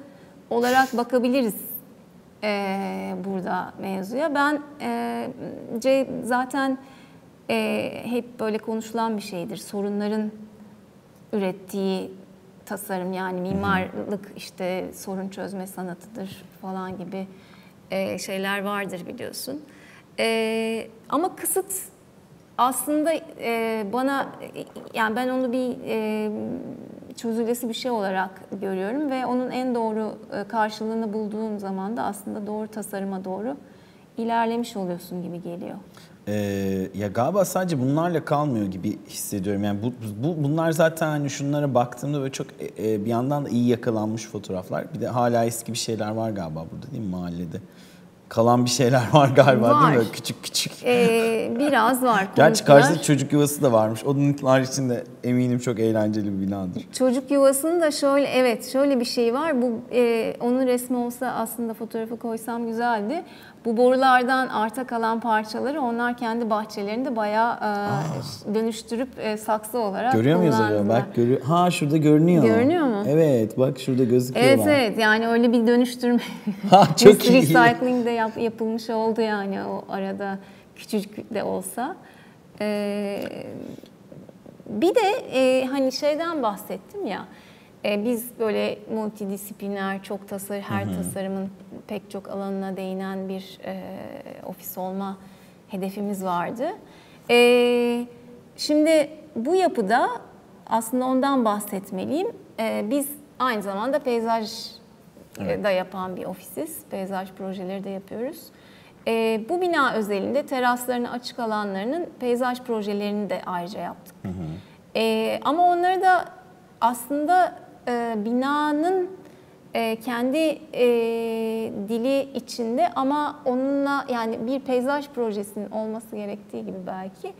olarak bakabiliriz e, burada mevzuya. Ben e, zaten e, hep böyle konuşulan bir şeydir. Sorunların ürettiği tasarım yani mimarlık işte sorun çözme sanatıdır falan gibi şeyler vardır biliyorsun. Ama kısıt aslında bana yani ben onu bir çözülesi bir şey olarak görüyorum ve onun en doğru karşılığını bulduğum zaman da aslında doğru tasarıma doğru ilerlemiş oluyorsun gibi geliyor. Ee, ya galiba sadece bunlarla kalmıyor gibi hissediyorum. Yani bu, bu bunlar zaten hani şunlara baktığımda böyle çok e, bir yandan da iyi yakalanmış fotoğraflar. Bir de hala eski bir şeyler var galiba burada değil mi mahallede? Kalan bir şeyler var galiba var. Değil mi? Küçük küçük. Ee, biraz var. Gerçi karşıda çocuk yuvası da varmış. Onlar için de eminim çok eğlenceli bir binadır. Çocuk yuvasının da şöyle evet şöyle bir şey var. Bu e, onun resmi olsa aslında fotoğrafı koysam güzeldi. Bu borulardan arta kalan parçaları onlar kendi bahçelerinde bayağı e, dönüştürüp e, saksı olarak görüyor muyuz acaba? Bak görüyor. Ha şurada görünüyor. Görünüyor mu? Evet bak şurada gözüküyor. Evet var. Evet yani öyle bir dönüştürme. Ha çok iyi. Recycling de yap, yapılmış oldu yani o arada küçücük de olsa. Ee, bir de e, hani şeyden bahsettim ya. Biz böyle multidisipliner, çok tasarı, her hı hı. tasarımın pek çok alanına değinen bir e, ofis olma hedefimiz vardı. E, şimdi bu yapıda aslında ondan bahsetmeliyim. E, biz aynı zamanda peyzaj evet. da yapan bir ofisiz. Peyzaj projeleri de yapıyoruz. E, bu bina özelinde teraslarını, açık alanlarının peyzaj projelerini de ayrıca yaptık. Hı hı. E, ama onları da aslında E, binanın e, kendi e, dili içinde ama onunla yani bir peyzaj projesinin olması gerektiği gibi belki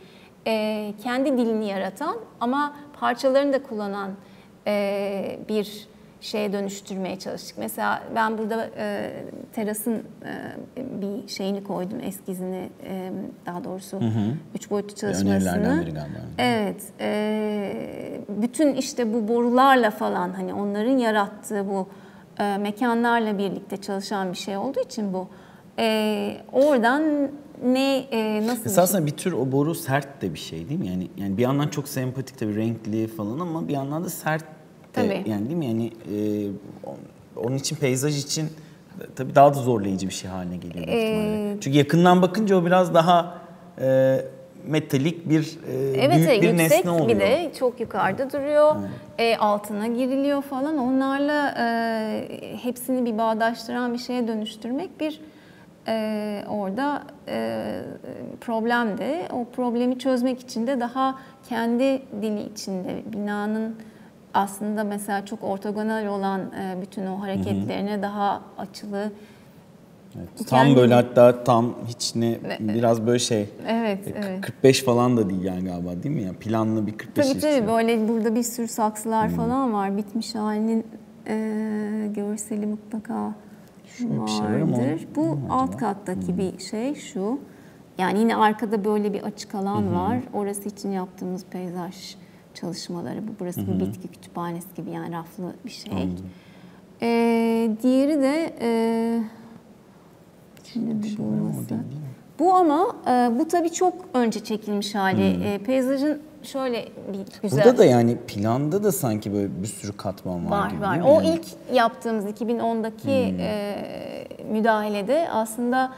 e, kendi dilini yaratan ama parçalarını da kullanan e, bir şeye dönüştürmeye çalıştık. Mesela ben burada e, terasın e, bir şeyini koydum, eskizini e, daha doğrusu hı hı. üç boyutlu çalışmasını. Evet. E, bütün işte bu borularla falan hani onların yarattığı bu e, mekanlarla birlikte çalışan bir şey olduğu için bu. E, oradan ne e, nasıl? Esasında bir tür o boru sert de bir şey değil mi? Yani yani bir yandan çok sempatik tabii renkli falan ama bir yandan da sert. Tabii. Yani değil mi? Yani e, onun için peyzaj için tabii daha da zorlayıcı bir şey haline geliyor. Ee, Çünkü yakından bakınca o biraz daha e, metalik bir e, evet, büyük bir yüksek, nesne oluyor. Bir de çok yukarıda duruyor, evet. e, altına giriliyor falan. Onlarla e, hepsini bir bağdaştıran bir şeye dönüştürmek bir e, orada e, problem de. O problemi çözmek için de daha kendi dili içinde binanın aslında mesela çok ortogonal olan bütün o hareketlerine hı hı. daha açılı. Evet, tam kendi böyle hatta tam hiç ne biraz böyle şey evet, evet. kırk beş falan da değil yani galiba değil mi? Yani planlı bir kırk beş tabii tabii böyle burada bir sürü saksılar hı. falan var. Bitmiş halinin e, görseli mutlaka şöyle vardır. Şey bu alt acaba? Kattaki hı. bir şey şu. Yani yine arkada böyle bir açık alan hı hı. var. Orası için yaptığımız peyzaj çalışmaları. Burası hı hı. bir bitki kütüphanesi gibi yani raflı bir şey. Ee, diğeri de e, şimdi bir bulması. Bu ama e, bu tabii çok önce çekilmiş hali. Hmm. E, peyzajın şöyle bir güzel... Burada da yani planda da sanki böyle bir sürü katman var, var gibi. Var var. O yani? ilk yaptığımız iki bin ondaki hmm. e, müdahalede aslında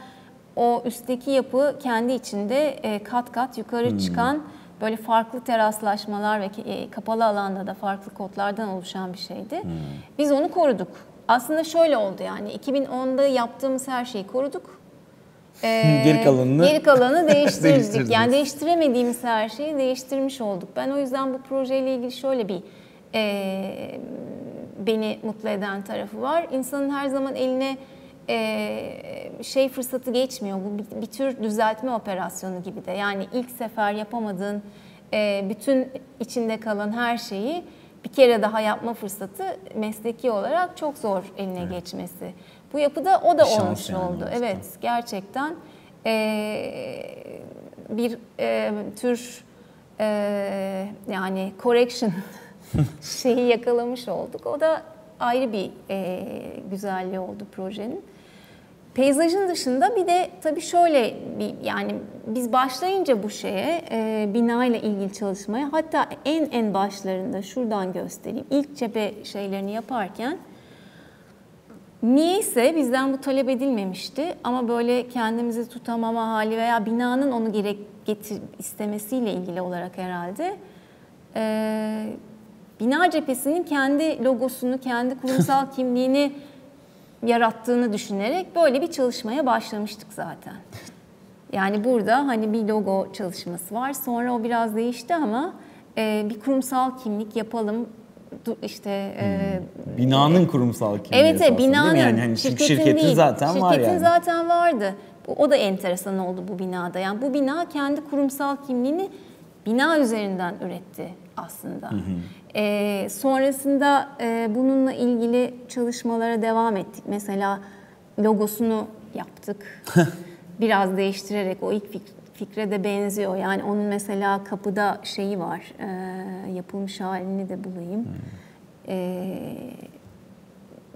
o üstteki yapı kendi içinde e, kat kat yukarı hmm. çıkan böyle farklı teraslaşmalar ve e, kapalı alanda da farklı kodlardan oluşan bir şeydi. Hmm. Biz onu koruduk. Aslında şöyle oldu yani iki bin onda yaptığımız her şeyi koruduk. Ee, geri kalanını, geri kalanı değiştirdik. Yani değiştiremediğimiz her şeyi değiştirmiş olduk. Ben o yüzden bu projeyle ilgili şöyle bir e, beni mutlu eden tarafı var. İnsanın her zaman eline e, şey fırsatı geçmiyor. Bu bir, bir tür düzeltme operasyonu gibi de. Yani ilk sefer yapamadığın e, bütün içinde kalan her şeyi bir kere daha yapma fırsatı mesleki olarak çok zor eline evet. geçmesi. Bu yapıda o da şans olmuş yani oldu. Aslında. Evet, gerçekten ee, bir e, tür e, yani correction şeyi yakalamış olduk. O da ayrı bir e, güzelliği oldu projenin. Peyzajın dışında bir de tabii şöyle bir, yani biz başlayınca bu şeye e, binayla ilgili çalışmaya, hatta en en başlarında şuradan göstereyim. İlk cephe şeylerini yaparken niyeyse bizden bu talep edilmemişti ama böyle kendimizi tutamama hali veya binanın onu gerek getir, istemesiyle ilgili olarak herhalde e, bina cephesinin kendi logosunu, kendi kurumsal kimliğini yarattığını düşünerek böyle bir çalışmaya başlamıştık zaten. Yani burada hani bir logo çalışması var. Sonra o biraz değişti ama e, bir kurumsal kimlik yapalım. İşte hmm. e, binanın kurumsal kimliği. Evet, evet binanın. Yani hani şirketin, şirketin değil, zaten şirketin var yani. Şirketin zaten vardı. O da enteresan oldu bu binada. Yani bu bina kendi kurumsal kimliğini bina üzerinden üretti aslında. Hı hı. E, sonrasında e, bununla ilgili çalışmalara devam ettik. Mesela logosunu yaptık. Biraz değiştirerek o ilk fikre de benziyor. Yani onun mesela kapıda şeyi var. E, yapılmış halini de bulayım. Hmm. E,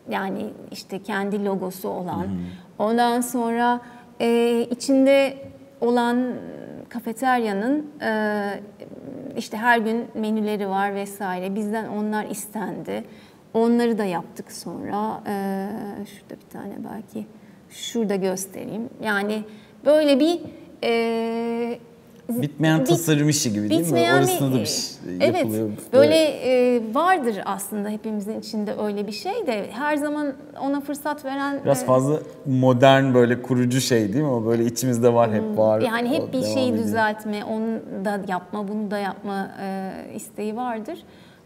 yani işte kendi logosu olan. Hmm. Ondan sonra e, içinde olan kafeteryanın e, işte her gün menüleri var vesaire. Bizden onlar istendi. Onları da yaptık sonra. E, şurada bir tane belki şurada göstereyim. Yani böyle bir e, bitmeyen tasarım bit, işi gibi değil mi? Orasında da bir şey yapılıyor. Evet, böyle e, vardır aslında hepimizin içinde öyle bir şey de her zaman ona fırsat veren... Biraz e, fazla modern böyle kurucu şey değil mi? O böyle içimizde var, hep var. Yani hep bir şeyi ediyor. Düzeltme, onu da yapma, bunu da yapma e, isteği vardır.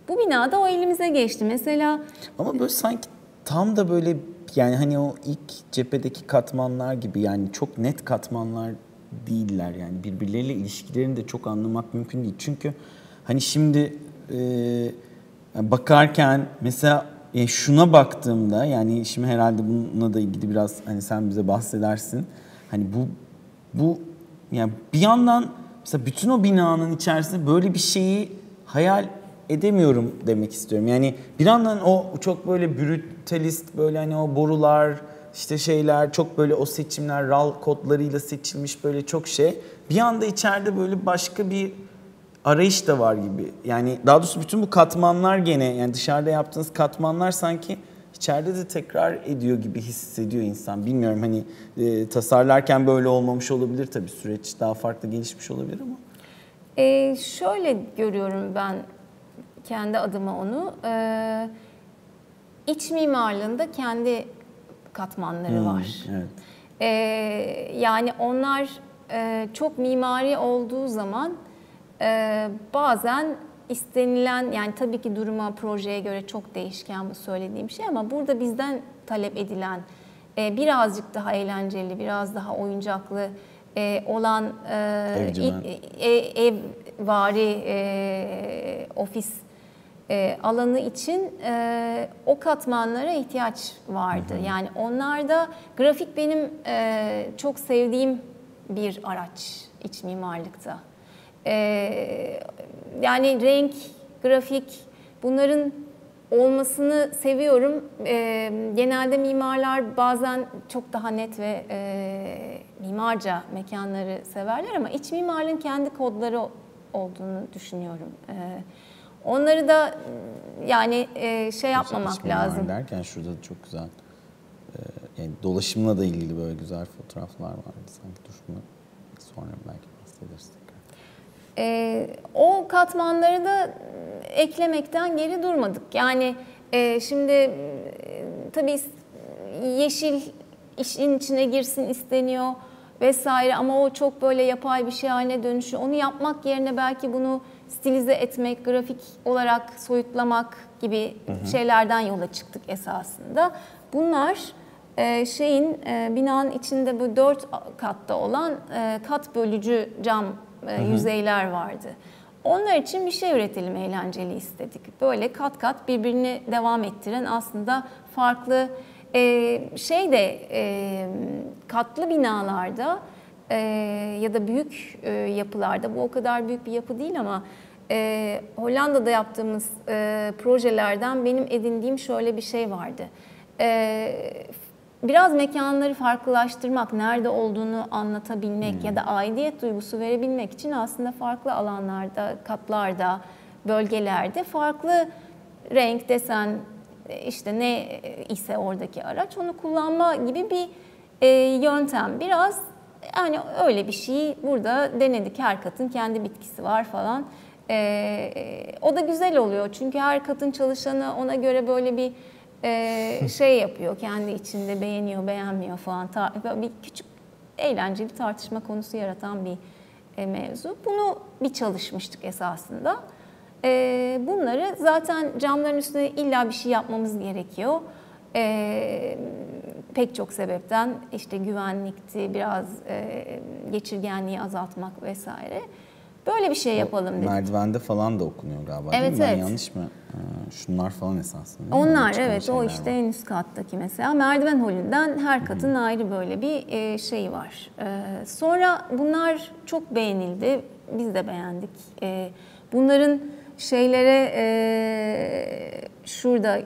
Bu binada o elimize geçti mesela. Ama böyle sanki tam da böyle... Yani hani o ilk cephedeki katmanlar gibi yani çok net katmanlar değiller yani birbirleriyle ilişkilerini de çok anlamak mümkün değil. Çünkü hani şimdi e, bakarken mesela e, şuna baktığımda yani şimdi herhalde bununla da ilgili biraz hani sen bize bahsedersin. Hani bu bu yani bir yandan mesela bütün o binanın içerisinde böyle bir şeyi hayal edemiyorum demek istiyorum. Yani bir yandan o çok böyle brutalist böyle hani o borular işte şeyler çok böyle o seçimler R A L kodlarıyla seçilmiş böyle çok şey. Bir yanda içeride böyle başka bir arayış da var gibi. Yani daha doğrusu bütün bu katmanlar gene yani dışarıda yaptığınız katmanlar sanki içeride de tekrar ediyor gibi hissediyor insan. Bilmiyorum hani e, tasarlarken böyle olmamış olabilir tabii, süreç daha farklı gelişmiş olabilir ama. E, şöyle görüyorum ben kendi adıma onu. Ee, iç mimarlığında kendi katmanları hmm, var. Evet. Ee, yani onlar e, çok mimari olduğu zaman e, bazen istenilen, yani tabii ki duruma, projeye göre çok değişken bu söylediğim şey ama burada bizden talep edilen e, birazcık daha eğlenceli, biraz daha oyuncaklı e, olan e, e, e, evvari e, ofis E, alanı için e, o katmanlara ihtiyaç vardı. Hı hı. Yani onlarda grafik benim e, çok sevdiğim bir araç iç mimarlıkta. E, yani renk, grafik bunların olmasını seviyorum. E, genelde mimarlar bazen çok daha net ve e, mimarca mekanları severler ama iç mimarlığın kendi kodları olduğunu düşünüyorum. E, onları da yani e, şey yapmamak lazım. Derken şurada çok güzel, e, yani dolaşımla da ilgili böyle güzel fotoğraflar vardı sanki. Dur şunu sonra belki bahsedersin. E, o katmanları da eklemekten geri durmadık. Yani e, şimdi e, tabii yeşil işin içine girsin isteniyor vesaire ama o çok böyle yapay bir şey haline dönüşüyor. Onu yapmak yerine belki bunu stilize etmek, grafik olarak soyutlamak gibi hı hı. şeylerden yola çıktık esasında. Bunlar e, şeyin e, binanın içinde bu dört katta olan e, kat bölücü cam Hı hı. yüzeyler vardı. Onlar için bir şey üretelim eğlenceli istedik. Böyle kat kat birbirini devam ettiren aslında farklı e, şey de e, katlı binalarda e, ya da büyük e, yapılarda, bu o kadar büyük bir yapı değil ama e, Hollanda'da yaptığımız e, projelerden benim edindiğim şöyle bir şey vardı. E, Biraz mekanları farklılaştırmak, nerede olduğunu anlatabilmek hmm. ya da aidiyet duygusu verebilmek için aslında farklı alanlarda, katlarda, bölgelerde farklı renk, desen, işte ne ise oradaki araç onu kullanma gibi bir e, yöntem. Biraz yani öyle bir şeyi burada denedik. Her katın kendi bitkisi var falan. E, o da güzel oluyor çünkü her katın çalışanı ona göre böyle bir Ee, şey yapıyor, kendi içinde beğeniyor, beğenmiyor falan. Ta, bir küçük eğlenceli bir tartışma konusu yaratan bir e, mevzu. Bunu bir çalışmıştık esasında. Ee, bunları zaten camların üstüne illa bir şey yapmamız gerekiyor. Ee, pek çok sebepten, işte güvenlikti, biraz e, geçirgenliği azaltmak vesaire. Böyle bir şey yapalım dedik. Merdivende falan da okunuyor galiba evet, değil mi? Ben evet. yanlış mı? Şunlar falan esasında. Onlar evet o işte var. En üst kattaki mesela merdiven holünden her katın Hı-hı. ayrı böyle bir şey var. Sonra bunlar çok beğenildi. Biz de beğendik. Bunların şeylere şurada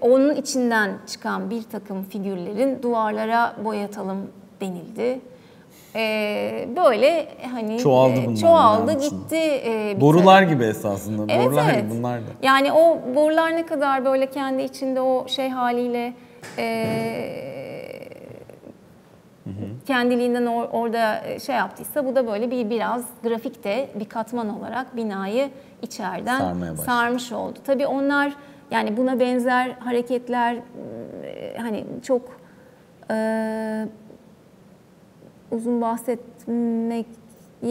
onun içinden çıkan bir takım figürlerin duvarlara boyatalım denildi. Ee, böyle hani çoğaldı, e, çoğaldı gitti. E, borular gibi esasında. Evet, borular evet. gibi bunlar da. Yani o borular ne kadar böyle kendi içinde o şey haliyle e, kendiliğinden or, orada şey yaptıysa bu da böyle bir biraz grafikte bir katman olarak binayı içeriden sarmış oldu. Tabii onlar yani buna benzer hareketler hani çok e, uzun bahsetmeye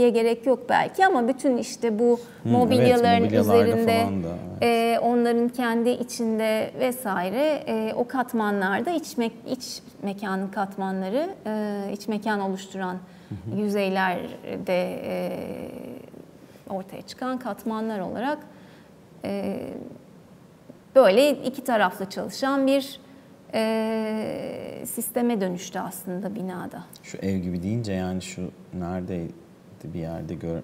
gerek yok belki ama bütün işte bu hmm, mobilyaların evet, üzerinde, da, evet. e, onların kendi içinde vesaire e, o katmanlarda iç, me iç mekanın katmanları, e, iç mekan oluşturan Hı-hı. yüzeylerde e, ortaya çıkan katmanlar olarak e, böyle iki taraflı çalışan bir Ee, sisteme dönüştü aslında binada. Şu ev gibi deyince yani şu neredeydi bir yerde gör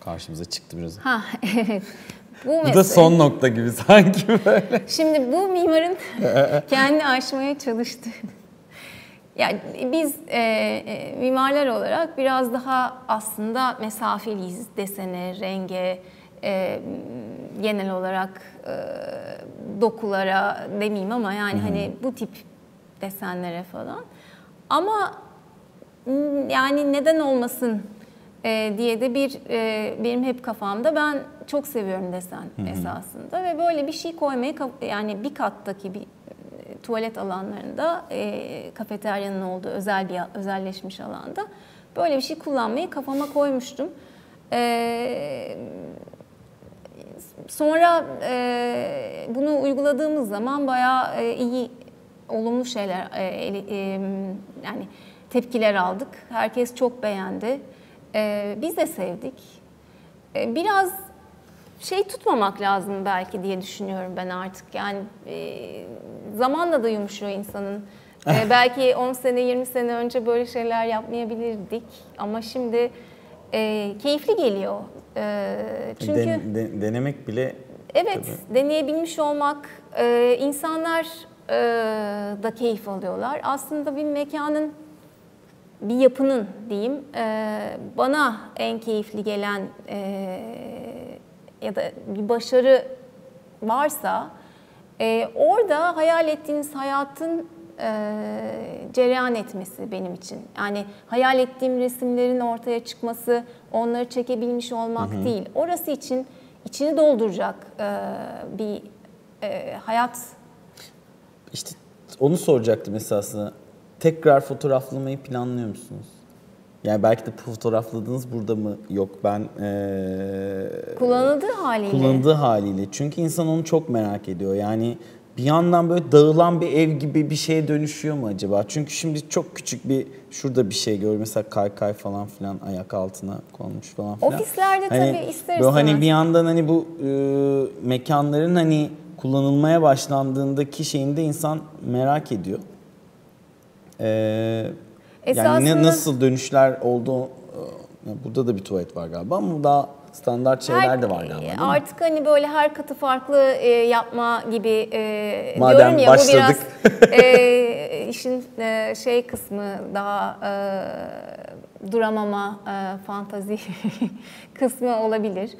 karşımıza çıktı biraz. Ha evet. Bu, bu da son nokta gibi sanki böyle. Şimdi bu mimarın kendini aşmaya çalıştığı. Yani biz e, e, mimarlar olarak biraz daha aslında mesafeliyiz desene, renge, e, genel olarak e, dokulara demeyeyim ama yani Hı-hı. hani bu tip desenlere falan. Ama yani neden olmasın e, diye de bir e, benim hep kafamda ben çok seviyorum desen Hı-hı. esasında ve böyle bir şey koymayı yani bir kattaki bir tuvalet alanlarında e, kafeteryanın olduğu özel bir özelleşmiş alanda böyle bir şey kullanmayı kafama koymuştum. E, Sonra e, bunu uyguladığımız zaman bayağı e, iyi, olumlu şeyler, e, e, yani tepkiler aldık. Herkes çok beğendi. E, biz de sevdik. E, biraz şey tutmamak lazım belki diye düşünüyorum ben artık. Yani e, zamanla da yumuşuyor insanın. E, belki on sene, yirmi sene önce böyle şeyler yapmayabilirdik ama şimdi... E, keyifli geliyor. E, çünkü Den, de, denemek bile Evet, tabii. Deneyebilmiş olmak, e, insanlar e, da keyif alıyorlar. Aslında bir mekanın, bir yapının diyeyim, e, bana en keyifli gelen e, ya da bir başarı varsa e, orada hayal ettiğiniz hayatın E, cereyan etmesi benim için. Yani hayal ettiğim resimlerin ortaya çıkması, onları çekebilmiş olmak, hı hı, değil. Orası için içini dolduracak e, bir e, hayat. İşte onu soracaktım esasında. Tekrar fotoğraflamayı planlıyor musunuz? Yani belki de fotoğrafladığınız burada mı? Yok, ben e, kullanıldığı haliyle. Kullanıldığı haliyle. Çünkü insan onu çok merak ediyor. Yani bir yandan böyle dağılan bir ev gibi bir şeye dönüşüyor mu acaba? Çünkü şimdi çok küçük bir, şurada bir şey gör mesela, kaykay falan filan ayak altına konmuş falan filan. Ofislerde hani, tabii ister istemez. Hani bir yandan hani bu e, mekanların hani kullanılmaya başlandığındaki şeyinde insan merak ediyor. Ee, Esasında, yani nasıl dönüşler oldu? Burada da bir tuvalet var galiba ama daha standart şeyler her, de var galiba. Artık hani böyle her katı farklı e, yapma gibi e, diyorum ya, başladık. Bu biraz e, işin e, şey kısmı, daha e, duramama, e, fantazi kısmı olabilir.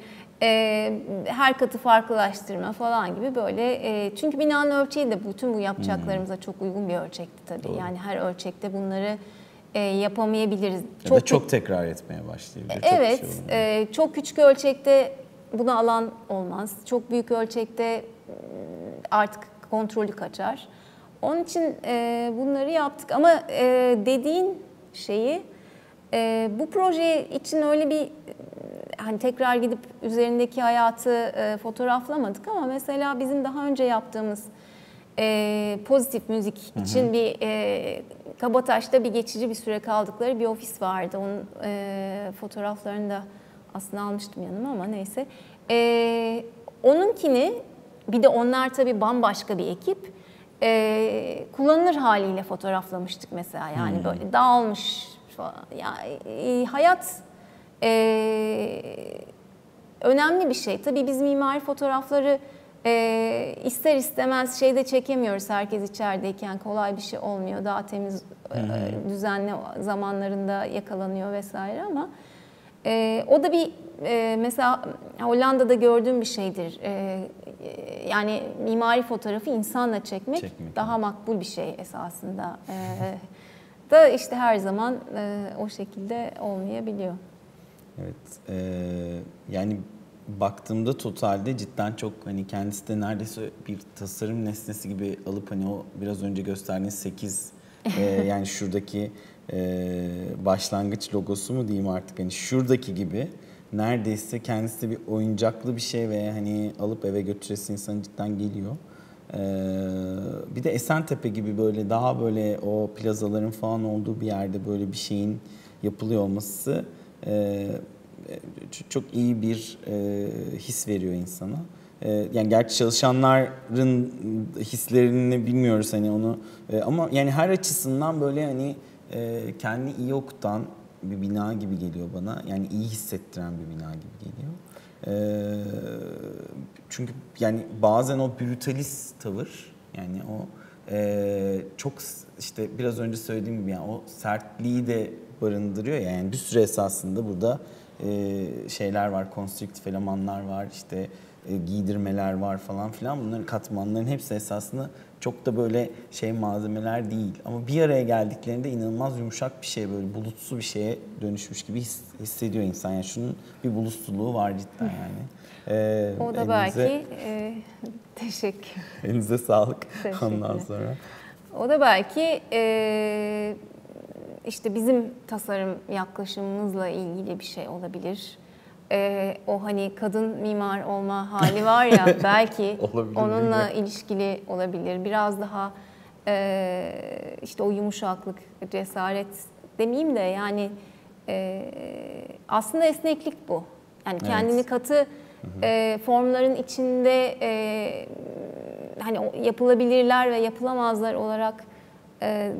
E, her katı farklılaştırma falan gibi böyle. E, çünkü binanın ölçeği de bütün bu yapacaklarımıza hmm. çok uygun bir ölçekti tabii. Doğru. Yani her ölçekte bunları E, yapamayabiliriz. Ya çok da çok tekrar etmeye başlayabilir. Evet, çok, şey e, çok küçük ölçekte buna alan olmaz. Çok büyük ölçekte artık kontrolü kaçar. Onun için e, bunları yaptık ama e, dediğin şeyi e, bu proje için öyle bir hani tekrar gidip üzerindeki hayatı e, fotoğraflamadık ama mesela bizim daha önce yaptığımız e, Pozitif Müzik için, hı hı, bir e, Kabataş'ta bir geçici bir süre kaldıkları bir ofis vardı. Onun e, fotoğraflarını da aslında almıştım yanıma ama neyse. E, onunkini, bir de onlar tabii bambaşka bir ekip, e, kullanılır haliyle fotoğraflamıştık mesela. Yani hmm. böyle dağılmış falan. Yani, hayat e, önemli bir şey. Tabii biz mimari fotoğrafları E, ister istemez şey de çekemiyoruz, herkes içerideyken kolay bir şey olmuyor, daha temiz e, düzenli zamanlarında yakalanıyor vesaire ama e, o da bir e, mesela Hollanda'da gördüğüm bir şeydir, e, yani mimari fotoğrafı insanla çekmek, çekmek daha makbul bir şey esasında, e, da işte her zaman e, o şekilde olmayabiliyor. Evet, e, yani baktığımda totalde cidden çok hani kendisi de neredeyse bir tasarım nesnesi gibi alıp hani o biraz önce gösterdiğiniz sekiz e, yani şuradaki e, başlangıç logosu mu diyeyim artık, hani şuradaki gibi neredeyse kendisi de bir oyuncaklı bir şey ve hani alıp eve götüresi insanın cidden geliyor. E, bir de Esentepe gibi böyle daha böyle o plazaların falan olduğu bir yerde böyle bir şeyin yapılıyor olması e, çok iyi bir e, his veriyor insana. E, yani gerçi çalışanların hislerini bilmiyoruz hani onu e, ama yani her açısından böyle hani e, kendi iyi okutan bir bina gibi geliyor bana. Yani iyi hissettiren bir bina gibi geliyor. E, çünkü yani bazen o brutalist tavır, yani o e, çok işte biraz önce söylediğim gibi yani o sertliği de barındırıyor ya. Yani bir sürü esasında burada Ee, şeyler var, konstrüktif elemanlar var, işte e, giydirmeler var falan filan. Bunların katmanların hepsi esasında çok da böyle şey malzemeler değil. Ama bir araya geldiklerinde inanılmaz yumuşak bir şey, böyle bulutsu bir şeye dönüşmüş gibi his, hissediyor insan. Yani şunun bir bulutsuluğu var cidden yani. Ee, o da elinize, belki e, teşekkür. Elinize sağlık ondan sonra. O da belki e, İşte bizim tasarım yaklaşımımızla ilgili bir şey olabilir. Ee, o hani kadın mimar olma hali var ya, belki onunla mi? ilişkili olabilir. Biraz daha e, işte o yumuşaklık, cesaret demeyeyim de yani e, aslında esneklik bu. Yani kendini, evet, katı e, formların içinde e, hani yapılabilirler ve yapılamazlar olarak e,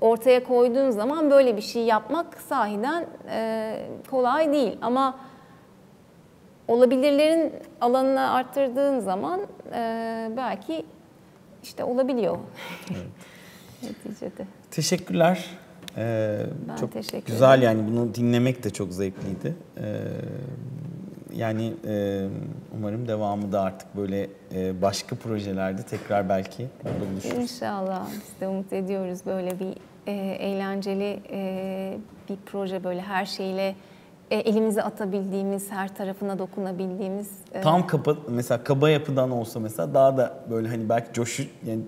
ortaya koyduğun zaman böyle bir şey yapmak sahiden e, kolay değil. Ama olabilirlerin alanını arttırdığın zaman e, belki işte olabiliyor. Evet. Neticede. Teşekkürler. Ee, çok teşekkür güzel ederim. Yani bunu dinlemek de çok zevkliydi. Ee, yani e, umarım devamı da artık böyle e, başka projelerde tekrar belki burada buluşuruz. İnşallah. Biz de umut ediyoruz böyle bir e, eğlenceli e, bir proje, böyle her şeyle e, elimizi atabildiğimiz, her tarafına dokunabildiğimiz. E, Tam kaba, mesela kaba yapıdan olsa mesela daha da böyle hani belki coşu, yani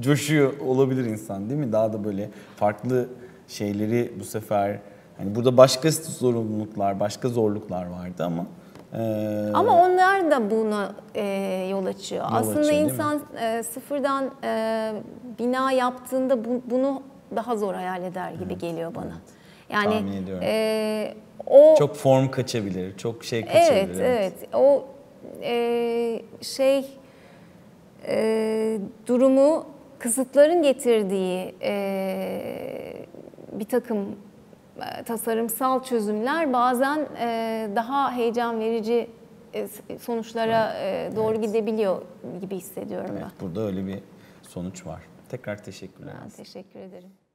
coşuyor olabilir insan, değil mi? Daha da böyle farklı şeyleri bu sefer, hani burada başka zorunluluklar, başka zorluklar vardı ama e, ama onlar da buna e, yol açıyor. Yol aslında açıyor, insan e, sıfırdan e, bina yaptığında bu, bunu daha zor hayal eder gibi evet, geliyor bana. Yani tahmin ediyorum. E, o çok form kaçabilir, çok şey kaçabilir. Evet, evet. evet. O e, şey e, durumu kısıtların getirdiği e, bir takım tasarımsal çözümler bazen daha heyecan verici sonuçlara evet, doğru evet. gidebiliyor gibi hissediyorum evet, ben. Burada öyle bir sonuç var. Tekrar teşekkürler. Ben teşekkür ederim.